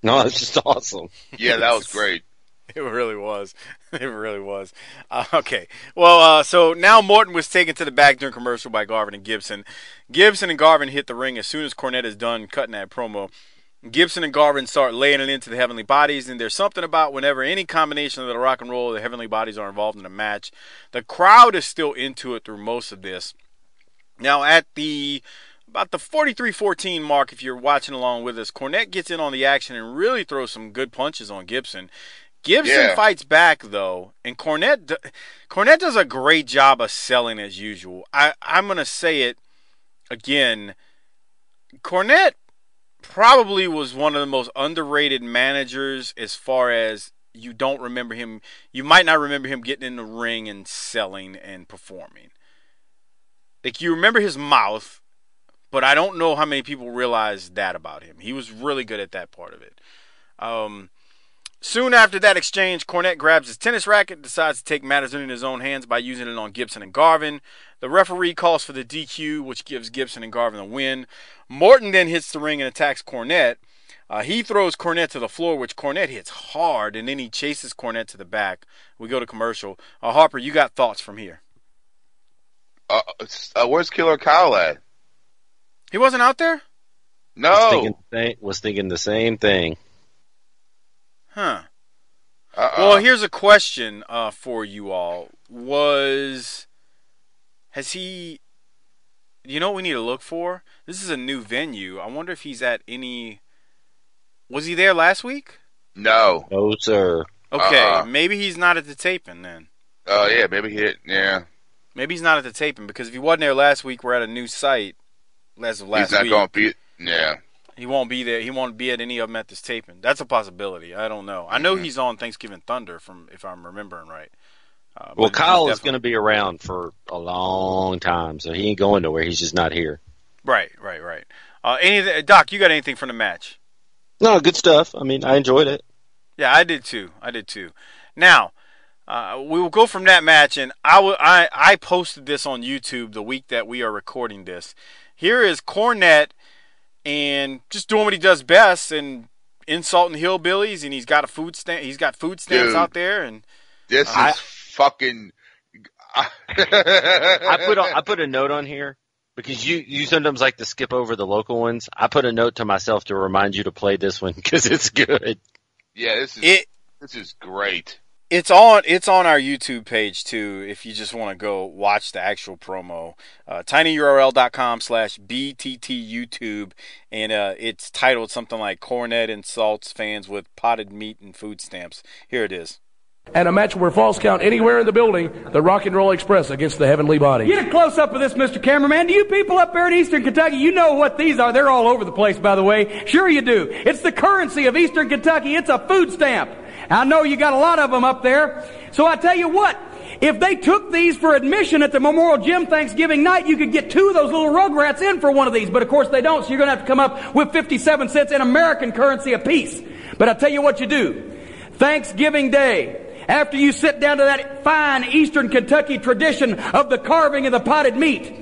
No, it's just awesome. Yeah, that was great. It really was. It really was. Okay. Well, so now Morton was taken to the back during commercial by Garvin and Gibson. Gibson and Garvin hit the ring as soon as Cornette is done cutting that promo. Gibson and Garvin start laying it into the Heavenly Bodies, and there's something about whenever any combination of the rock and roll, the Heavenly Bodies are involved in a match. The crowd is still into it through most of this. Now, at the about the 43-14 mark, if you're watching along with us, Cornette gets in on the action and really throws some good punches on Gibson. Gibson fights back, though, and Cornette does a great job of selling as usual. I'm going to say it again. Cornette probably was one of the most underrated managers as far as you don't remember him. You might not remember him getting in the ring and selling and performing. Like, you remember his mouth, but I don't know how many people realize that about him. He was really good at that part of it. Soon after that exchange, Cornette grabs his tennis racket and decides to take matters into his own hands by using it on Gibson and Garvin. The referee calls for the DQ, which gives Gibson and Garvin the win. Morton then hits the ring and attacks Cornette. He throws Cornette to the floor, which Cornette hits hard, and then he chases Cornette to the back. We go to commercial. Harper, you got thoughts from here? Where's Killer Kyle at? He wasn't out there? No. Was thinking the same thing. Huh. Well, here's a question for you all. Has he... You know what we need to look for? This is a new venue. I wonder if he's at any... Was he there last week? No. No, sir. Okay, maybe he's not at the taping then. Yeah, maybe he didn't, yeah. Maybe he's not at the taping, because if he wasn't there last week, we're at a new site as of last week. He's not going to be... Yeah. He won't be there. He won't be at any of them at this taping. That's a possibility. I don't know. I know he's on Thanksgiving Thunder, if I'm remembering right. Well, Kyle is going to be around for a long time, so he ain't going nowhere. He's just not here. Right. Doc, you got anything from the match? No, good stuff. I mean, I enjoyed it. Yeah, I did too. Now, we will go from that match, and I posted this on YouTube the week that we are recording this. Here is Cornette. And just doing what he does best, and insulting hillbillies, and he's got food stamps out there, and this is fucking. I put a note on here because you sometimes like to skip over the local ones. I put a note to myself to remind you to play this one because it's good. Yeah, this is great. It's on our YouTube page, too, if you just want to go watch the actual promo. tinyurl.com/bttyoutube, and it's titled something like Cornette Insults Fans with Potted Meat and Food Stamps. Here it is. At a match where falls count anywhere in the building, the Rock and Roll Express against the Heavenly Bodies. Get a close-up of this, Mr. Cameraman. Do you people up there in Eastern Kentucky, you know what these are. They're all over the place, by the way. Sure you do. It's the currency of Eastern Kentucky. It's a food stamp. I know you got a lot of them up there. So I tell you what, if they took these for admission at the Memorial Gym Thanksgiving night, you could get two of those little rugrats in for one of these. But of course they don't, so you're going to have to come up with 57 cents in American currency apiece. But I tell you what you do. Thanksgiving Day, after you sit down to that fine Eastern Kentucky tradition of the carving of the potted meat,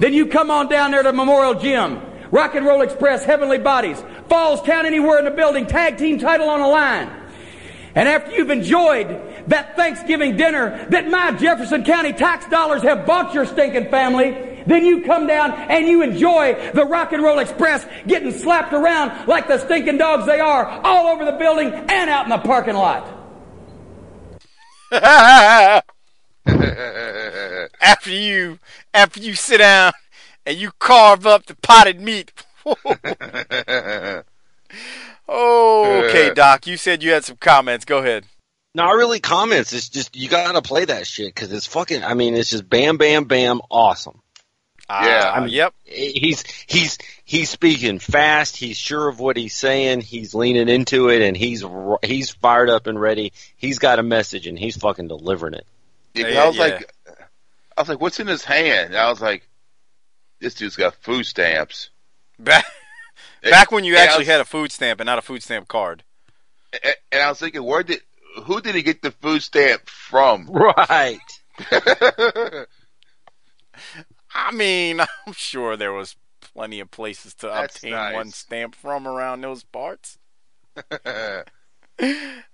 then you come on down there to Memorial Gym. Rock and Roll Express, Heavenly Bodies, Falls Count anywhere in the building. Tag team title on the line. And after you've enjoyed that Thanksgiving dinner that my Jefferson County tax dollars have bought your stinking family, then you come down and you enjoy the Rock and Roll Express getting slapped around like the stinking dogs they are all over the building and out in the parking lot. After you sit down and you carve up the potted meat. Okay, Doc, you said you had some comments. Go ahead. Not really comments. It's just you got to play that shit because it's fucking, I mean, it's just bam, bam, bam, awesome. Yeah. I mean, yep. He's speaking fast. He's sure of what he's saying. He's leaning into it, and he's fired up and ready. He's got a message, and he's fucking delivering it. Yeah, I was like, what's in his hand? And I was like, this dude's got food stamps. Back when you actually had a food stamp and not a food stamp card. And I was thinking, who did he get the food stamp from? Right. I mean, I'm sure there was plenty of places to obtain one stamp from around those parts.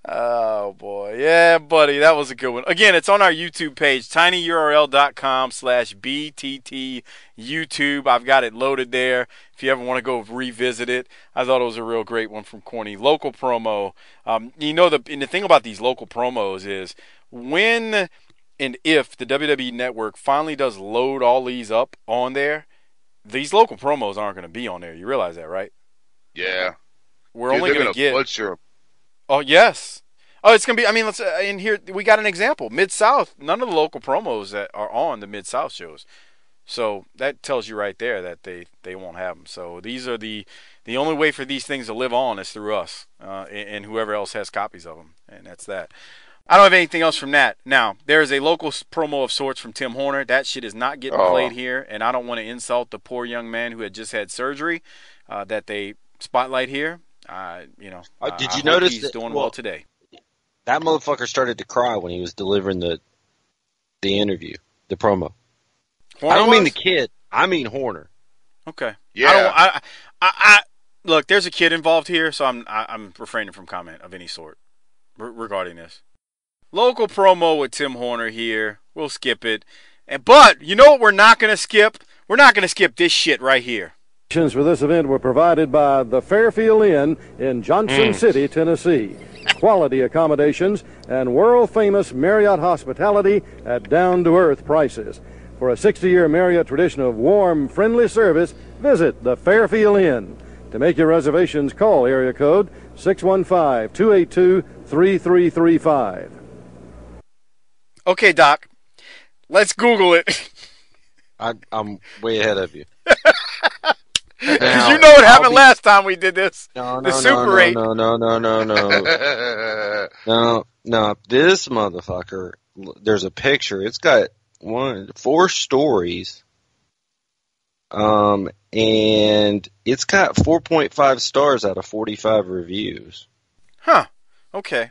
Oh, boy. Yeah, buddy, that was a good one. Again, it's on our YouTube page, tinyurl.com/BTT YouTube. I've got it loaded there if you ever want to go revisit it. I thought it was a real great one from Corny. Local promo. The thing about these local promos is when and if the WWE Network finally does load all these up on there, these local promos aren't going to be on there. You realize that, right? Yeah. We're only going to get... Butcher. Oh, yes. Oh, it's going to be, I mean, let's, in here, we got an example. Mid-South, none of the local promos that are on the Mid-South shows. So that tells you right there that they won't have them. So these are the only way for these things to live on is through us and whoever else has copies of them. And that's that. I don't have anything else from that. Now, there is a local promo of sorts from Tim Horner. That shit is not getting played here. And I don't want to insult the poor young man who had just had surgery that they spotlight here. Did you notice he's doing well today? That motherfucker started to cry when he was delivering the interview, the promo. Horner I don't mean the kid. I mean Horner. Okay. Yeah. Look, there's a kid involved here, so I'm refraining from comment of any sort regarding this. Local promo with Tim Horner here. We'll skip it. But you know what we're not going to skip? We're not going to skip this shit right here. For this event were provided by the Fairfield Inn in Johnson City, Tennessee. Quality accommodations and world-famous Marriott hospitality at down-to-earth prices. For a 60-year Marriott tradition of warm, friendly service, visit the Fairfield Inn. To make your reservations, call area code 615-282-3335. Okay, Doc. Let's Google it. I'm way ahead of you. Because you know what happened last time we did this. No, this motherfucker, there's a picture. It's got 4 stories, and it's got 4.5 stars out of 45 reviews. Huh, okay.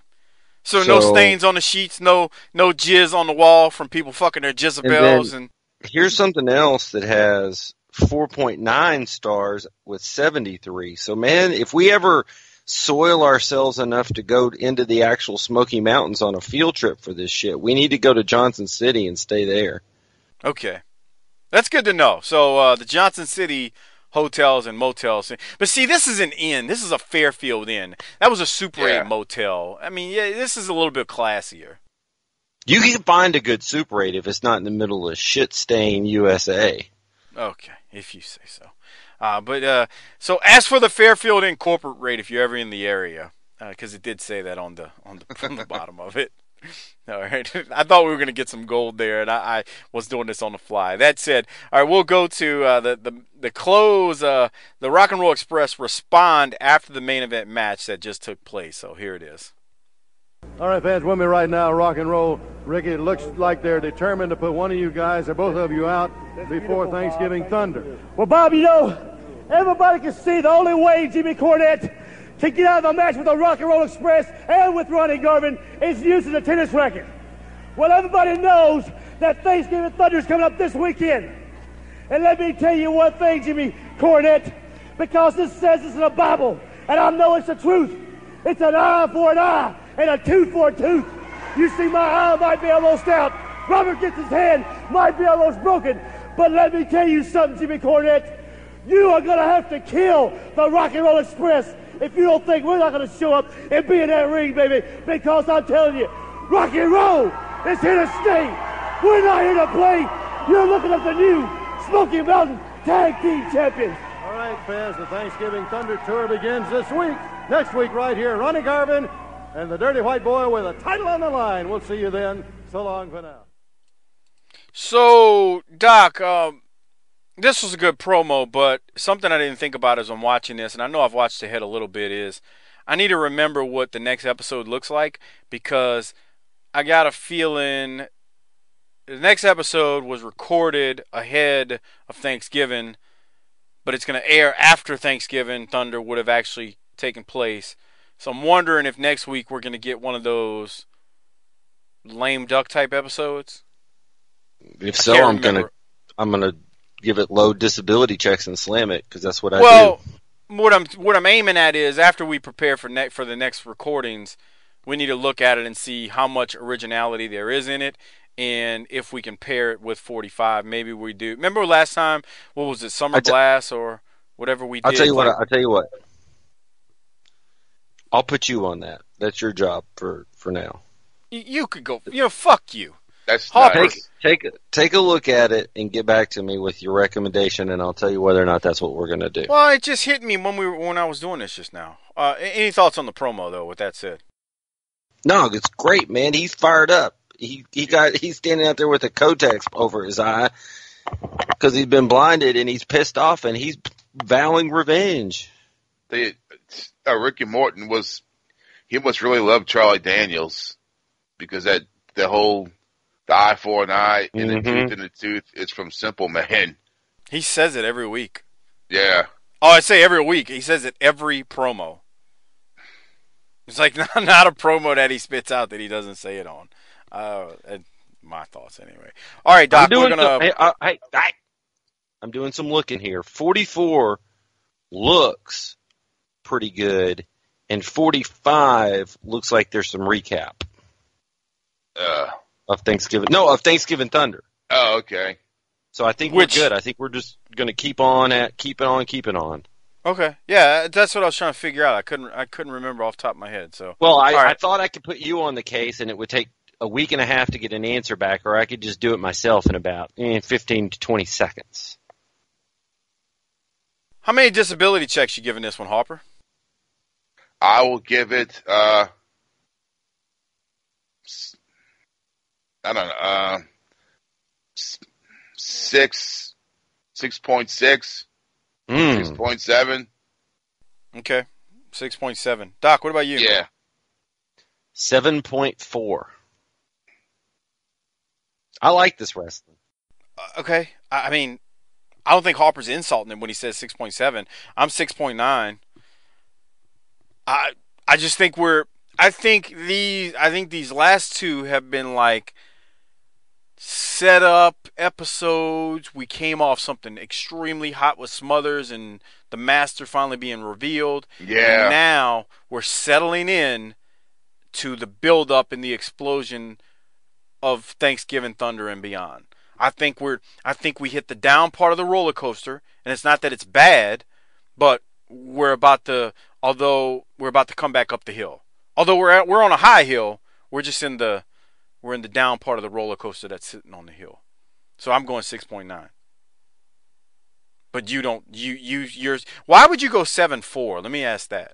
So no stains on the sheets, no jizz on the wall from people fucking their Jezebels. And here's something else that has 4.9 stars with 73. So, man, if we ever soil ourselves enough to go into the actual Smoky Mountains on a field trip for this shit, we need to go to Johnson City and stay there. Okay. That's good to know. So, the Johnson City hotels and motels. But see, this is an inn. This is a Fairfield Inn. That was a Super 8 motel. I mean, yeah, this is a little bit classier. You can find a good Super 8 if it's not in the middle of shit-stained USA. Okay, if you say so. So as for the Fairfield Inn corporate rate, if you're ever in the area, because it did say that on the bottom of it. All right, I thought we were gonna get some gold there, and I was doing this on the fly. That said, all right, we'll go to the close. The Rock and Roll Express respond after the main event match that just took place. So here it is. All right, fans, with me right now, Rock and Roll. Ricky, it looks like they're determined to put one of you guys or both of you out before Thanksgiving Thunder. Well, Bob, you know, everybody can see the only way Jimmy Cornette to get out of the match with the Rock and Roll Express and with Ronnie Garvin is using the tennis racket. Well, everybody knows that Thanksgiving Thunder is coming up this weekend. And let me tell you one thing, Jimmy Cornette, because this says this in the Bible. And I know it's the truth. It's an eye for an eye and a tooth for a tooth. You see, my eye might be almost out. Robert Gibson's hand might be almost broken. But let me tell you something, Jimmy Cornette. You are going to have to kill the Rock and Roll Express if you don't think we're not going to show up and be in that ring, baby. Because I'm telling you, rock and roll is here to stay. We're not here to play. You're looking at the new Smoky Mountain Tag Team Champions. All right, Fez, the Thanksgiving Thunder Tour begins this week. Next week right here, Ronnie Garvin and the Dirty White Boy with a title on the line. We'll see you then. So long for now. So, Doc, this was a good promo, but something I didn't think about as I'm watching this, and I know I've watched ahead a little bit, is I need to remember what the next episode looks like, because I got a feeling the next episode was recorded ahead of Thanksgiving, but it's going to air after Thanksgiving Thunder would have actually taken place. So I'm wondering if next week we're going to get one of those lame duck type episodes. If so, I'm gonna give it low disability checks and slam it, because that's what I do. Well, what I'm aiming at is after we prepare for the next recordings, we need to look at it and see how much originality there is in it, and if we can pair it with 45, maybe we do. Remember last time, what was it, Summer Blast or whatever we did? I'll tell you what. I'll put you on that. That's your job for now. You could go. You know, fuck you. That's nice. Take a look at it and get back to me with your recommendation, and I'll tell you whether or not that's what we're going to do. Well, it just hit me when I was doing this just now. Any thoughts on the promo though? With that said, no, it's great, man. He's fired up. He's standing out there with a Kotex over his eye because he's been blinded and he's pissed off and he's vowing revenge. Ricky Morton must really love Charlie Daniels, because the whole the eye for an eye and the tooth in the tooth is from Simple Man. He says it every week. Yeah. Oh, I say every week. He says it every promo. It's like not a promo that he spits out that he doesn't say it on. My thoughts anyway. All right, Doc, we're gonna. I'm doing some looking here. 44 looks pretty good, and 45 looks like there's some recap. Of Thanksgiving Thunder. Oh, okay. So I think we're good. I think we're just gonna keep on keeping on. Okay, yeah, that's what I was trying to figure out. I couldn't remember off the top of my head. So well, I thought I could put you on the case, and it would take a week and a half to get an answer back, or I could just do it myself in about 15 to 20 seconds. How many disability checks you giving this one, Harper? I will give it. I don't know. 6.6, 6.7. Okay, 6.7. Doc, what about you? Yeah, 7.4. I like this wrestling. Okay, I mean, I don't think Harper's insulting him when he says 6.7. I'm 6.9. I just think I think these last two have been like set up episodes. We came off something extremely hot with Smothers and the Master finally being revealed. Yeah. And now we're settling in to the build up and the explosion of Thanksgiving Thunder and beyond. I think we hit the down part of the roller coaster, and it's not that it's bad, but we're about to come back up the hill. Although we're on a high hill, we're just in the down part of the roller coaster that's sitting on the hill. So I'm going 6.9. But yours. Why would you go 7.4? Let me ask that.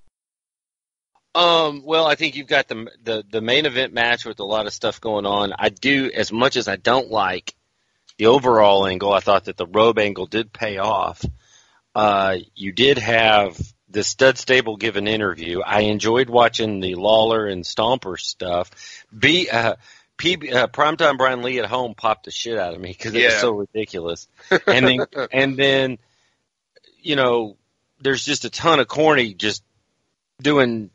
Well, I think you've got the main event match with a lot of stuff going on. I do, as much as I don't like the overall angle, I thought that the robe angle did pay off. You did have the Stud Stable give an interview. I enjoyed watching the Lawler and Stomper stuff. Primetime Brian Lee at home popped the shit out of me because it was so ridiculous. And then, you know, there's just a ton of corny just doing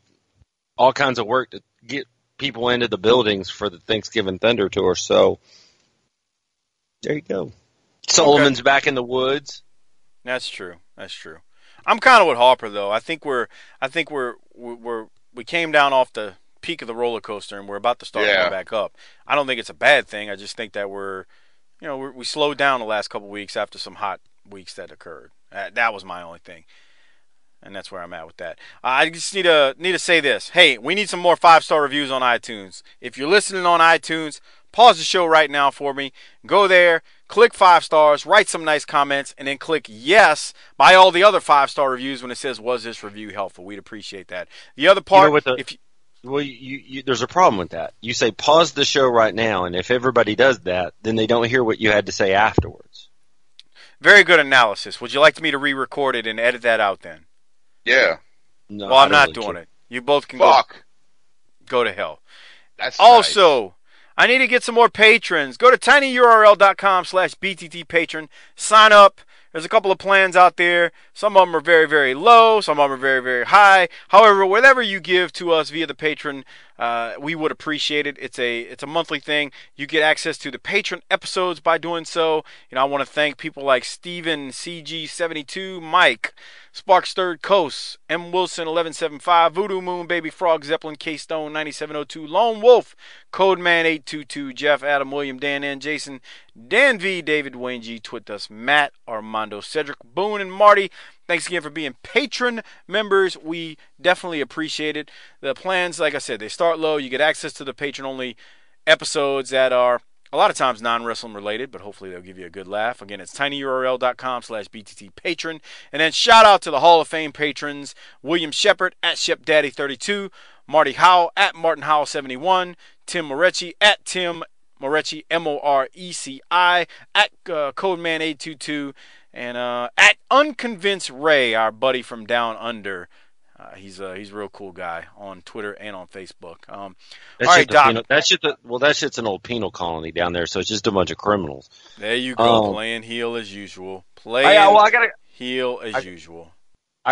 all kinds of work to get people into the buildings for the Thanksgiving Thunder Tour. So there you go. Sullivan's back in the woods. That's true. I'm kind of with Hopper though. I think we came down off the peak of the roller coaster and we're about to start going back up. I don't think it's a bad thing. I just think that we slowed down the last couple of weeks after some hot weeks that occurred. That was my only thing, and that's where I'm at with that. I just need to say this. Hey, we need some more 5-star reviews on iTunes. If you're listening on iTunes, pause the show right now for me. Go there, click 5 stars, write some nice comments, and then click yes by all the other 5-star reviews when it says, was this review helpful? We'd appreciate that. The other part, there's a problem with that. You say pause the show right now, and if everybody does that, then they don't hear what you had to say afterwards. Very good analysis. Would you like me to re-record it and edit that out then? Yeah. No, well, I'm not doing it. You both can go to hell. That's also nice. I need to get some more patrons. Go to tinyurl.com/bttpatron. Sign up. There's a couple of plans out there. Some of them are very, very low. Some of them are very, very high. However, whatever you give to us via the patron, we would appreciate it. It's a monthly thing. You get access to the patron episodes by doing so. You know, I want to thank people like Steven, CG72, Mike, Sparks Third Coast, M. Wilson 1175, Voodoo Moon, Baby Frog, Zeppelin, K Stone 9702, Lone Wolf, Codeman 822, Jeff, Adam, William, Dan, and Jason, Dan V, David, Wayne G, Twitus, Matt, Armando, Cedric, Boone, and Marty. Thanks again for being patron members. We definitely appreciate it. The plans, like I said, they start low. You get access to the patron-only episodes that are a lot of times non-wrestling related, but hopefully they'll give you a good laugh. Again, it's tinyurl.com/bttpatron. And then shout out to the Hall of Fame patrons, William Shepard, @ShepDaddy32, Marty Howell, @MartinHowell71, Tim Morecci, @TimMorecci, MORECI, @Codeman822, and @UnconvincedRay, our buddy from Down Under. He's a real cool guy on Twitter and on Facebook. That shit's an old penal colony down there, so it's just a bunch of criminals. There you go, playing heel as usual. I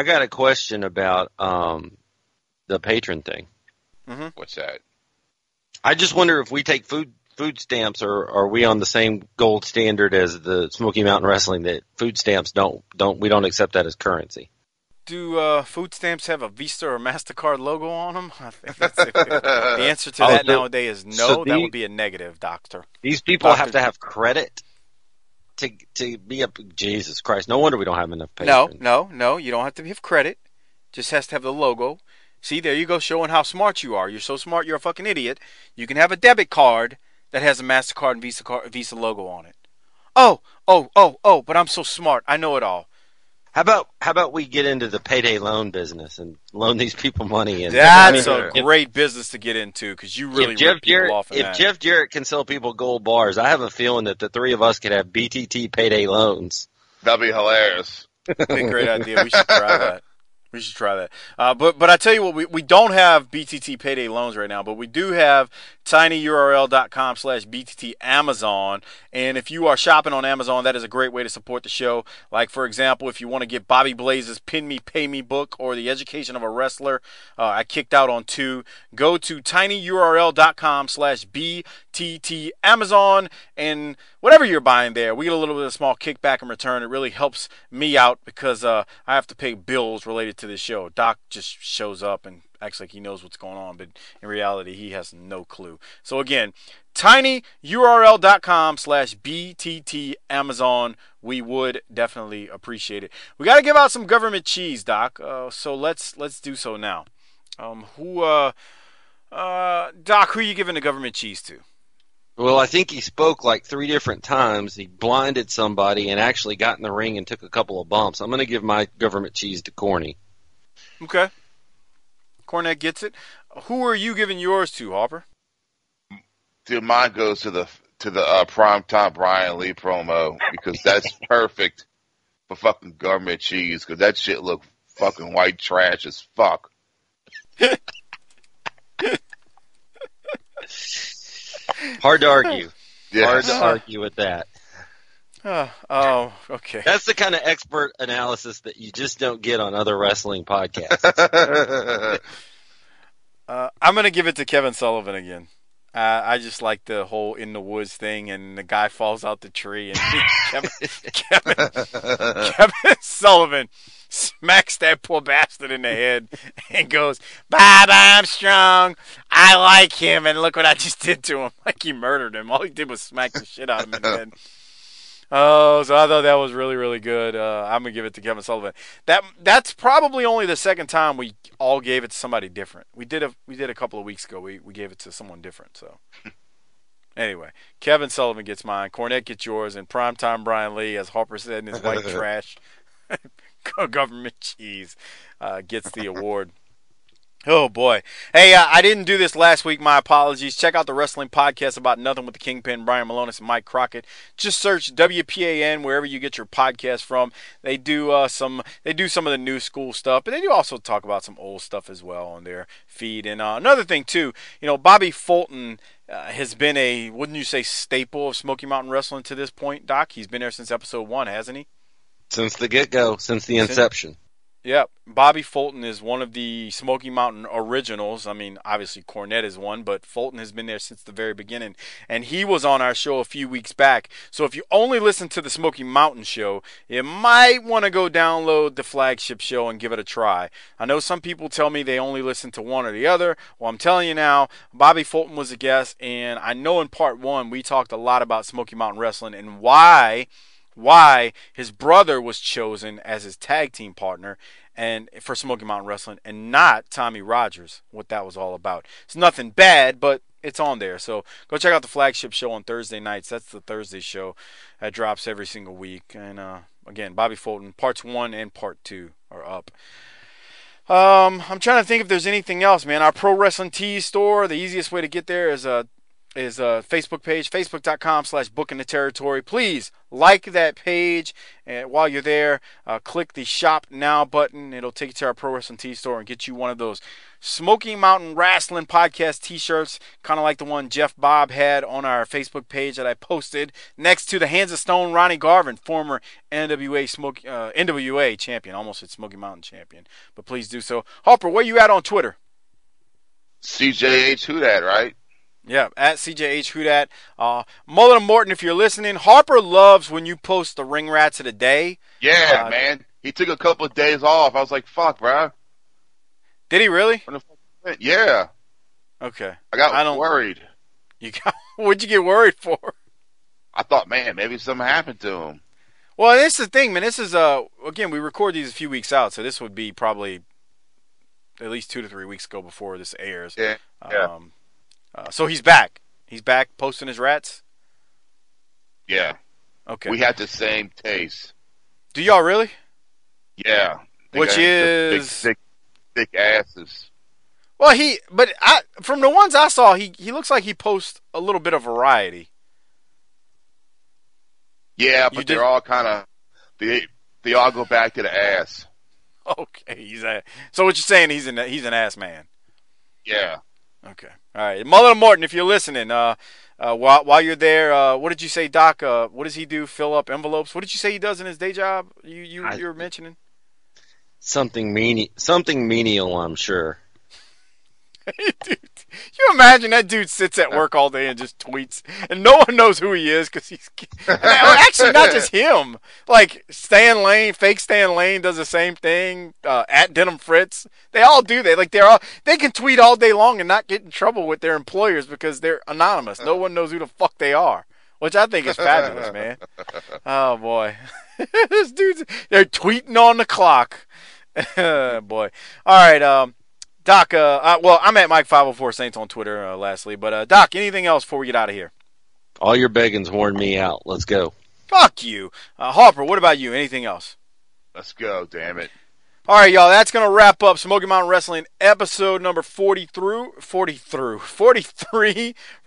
got a question about the patron thing. Mm-hmm. What's that? I just wonder if we take food stamps, or are we on the same gold standard as the Smoky Mountain Wrestling that food stamps don't accept that as currency? Do food stamps have a Visa or MasterCard logo on them? I think that's the answer to that nowadays is no. So that would be a negative, Doctor. These people have to have credit to be a – Jesus Christ. No wonder we don't have enough patrons. No. You don't have to have credit. Just has to have the logo. See, there you go, showing how smart you are. You're so smart you're a fucking idiot. You can have a debit card that has a MasterCard and Visa logo on it. Oh, but I'm so smart. I know it all. How about we get into the payday loan business and loan these people money? And that's a great business to get into because you really rip people off. If Jeff Jarrett can sell people gold bars, I have a feeling that the three of us could have BTT payday loans. That'd be hilarious. That'd be a great idea. We should try that. But I tell you what, we don't have BTT payday loans right now, but we do have tinyurl.com/BTT Amazon. And if you are shopping on Amazon, that is a great way to support the show. Like, for example, if you want to get Bobby Blaze's Pin Me, Pay Me book or The Education of a Wrestler, I kicked out on 2, go to tinyurl.com/BTT Amazon. And whatever you're buying there, we get a little bit of a small kickback in return. It really helps me out because I have to pay bills related to this show. Doc just shows up and acts like he knows what's going on, but in reality, he has no clue. So again, tinyurl.com/BTT Amazon. We would definitely appreciate it. We got to give out some government cheese, Doc. So let's do so now. Doc, who are you giving the government cheese to? Well, I think he spoke like 3 different times. He blinded somebody and actually got in the ring and took a couple of bumps. I'm going to give my government cheese to Corny. Okay. Cornette gets it. Who are you giving yours to, Hopper? Dude, mine goes to the primetime Brian Lee promo because that's perfect for fucking government cheese because that shit looked fucking white trash as fuck. Hard to argue. Yeah. Hard to argue with that. Oh, okay. That's the kind of expert analysis that you just don't get on other wrestling podcasts. I'm going to give it to Kevin Sullivan again. I just like the whole in the woods thing, and the guy falls out the tree, and Kevin Sullivan smacks that poor bastard in the head and goes, "Bob Armstrong, I like him, and look what I just did to him." Like he murdered him. All he did was smack the shit out of him in the head. Oh, so I thought that was really, really good. I'm going to give it to Kevin Sullivan. That's probably only the second time we all gave it to somebody different. We did a couple of weeks ago. We gave it to someone different. So anyway, Kevin Sullivan gets mine. Cornette gets yours. And Primetime Brian Lee, as Harper said in his white trash, government cheese, gets the award. Oh, boy. Hey, I didn't do this last week. My apologies. Check out the Wrestling Podcast About Nothing with the Kingpin, Brian Malonis, and Mike Crockett. Just search WPAN wherever you get your podcast from. They do some of the new school stuff, but they do also talk about some old stuff as well on their feed. And another thing, too, you know, Bobby Fulton has been a, wouldn't you say, staple of Smoky Mountain Wrestling to this point, Doc? He's been there since episode 1, hasn't he? Since the get-go, since the inception. Yep, Bobby Fulton is one of the Smoky Mountain originals. I mean, obviously Cornette is one, but Fulton has been there since the very beginning. And he was on our show a few weeks back. So if you only listen to the Smoky Mountain show, you might want to go download the flagship show and give it a try. I know some people tell me they only listen to one or the other. Well, I'm telling you now, Bobby Fulton was a guest, and I know in part 1 we talked a lot about Smoky Mountain Wrestling and why his brother was chosen as his tag team partner and for Smoky Mountain Wrestling and not Tommy Rogers, what that was all about. It's nothing bad, but it's on there. So go check out the flagship show on Thursday nights. That's the Thursday show that drops every single week. And, again, Bobby Fulton, parts 1 and part 2 are up. I'm trying to think if there's anything else, man. Our Pro Wrestling Tees store, the easiest way to get there is a Facebook page, facebook.com/bookingtheterritory. Please like that page, and while you're there, click the Shop Now button. It'll take you to our Pro Wrestling Tee store and get you one of those Smoky Mountain Wrestling Podcast t-shirts, kind of like the one Jeff Bob had on our Facebook page that I posted next to the Hands of Stone Ronnie Garvin, former NWA champion, almost at Smoky Mountain champion. But please do so. Harper, where you at on Twitter? CJH Who Dat, right? Yeah, at CJH Who Dat. Mullen and Morton, if you're listening, Harper loves when you post the Ring Rats of the Day. Yeah, man. He took a couple of days off. I was like, fuck, bro. Did he really? Yeah. Okay. I got worried. What'd you get worried for? I thought, man, maybe something happened to him. Well, this is the thing, man. This is, again, we record these a few weeks out, so this would be probably at least 2 to 3 weeks ago before this airs. Yeah. So he's back. He's back posting his rats? Yeah. Okay. We had the same taste. Do y'all really? Yeah. Which is thick asses. Well, from the ones I saw, he looks like he posts a little bit of variety. Yeah, but they're all kind of they all go back to the ass. Okay, so what you're saying, he's an ass man. Yeah. Okay. All right. Mullen and Morton, if you're listening, while you're there, what did you say, Doc? What does he do? Fill up envelopes? What did you say he does in his day job? You were mentioning something menial, I'm sure. Dude, you imagine that dude sits at work all day and just tweets, and no one knows who he is because he's actually not just him. Like Stan Lane, fake Stan Lane does the same thing. At Denim Fritz, they all do that. Like they can tweet all day long and not get in trouble with their employers because they're anonymous. No one knows who the fuck they are, which I think is fabulous, man. Oh boy, this dude's they're tweeting on the clock. Boy, all right. Doc, I'm at Mike504Saints on Twitter, lastly. But, Doc, anything else before we get out of here? All your beggins horn me out. Let's go. Fuck you. Harper, what about you? Anything else? Let's go, damn it. All right, y'all. That's going to wrap up Smoky Mountain Wrestling episode number 43 from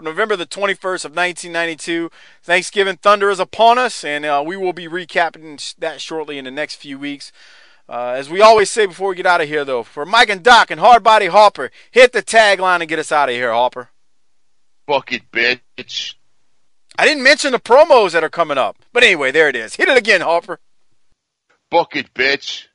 November the 21st of 1992. Thanksgiving Thunder is upon us, and we will be recapping that shortly in the next few weeks. As we always say before we get out of here, though, for Mike and Doc and Hardbody Harper, hit the tagline and get us out of here, Harper. Fuck it, bitch. I didn't mention the promos that are coming up. But anyway, there it is. Hit it again, Harper. Fuck it, bitch.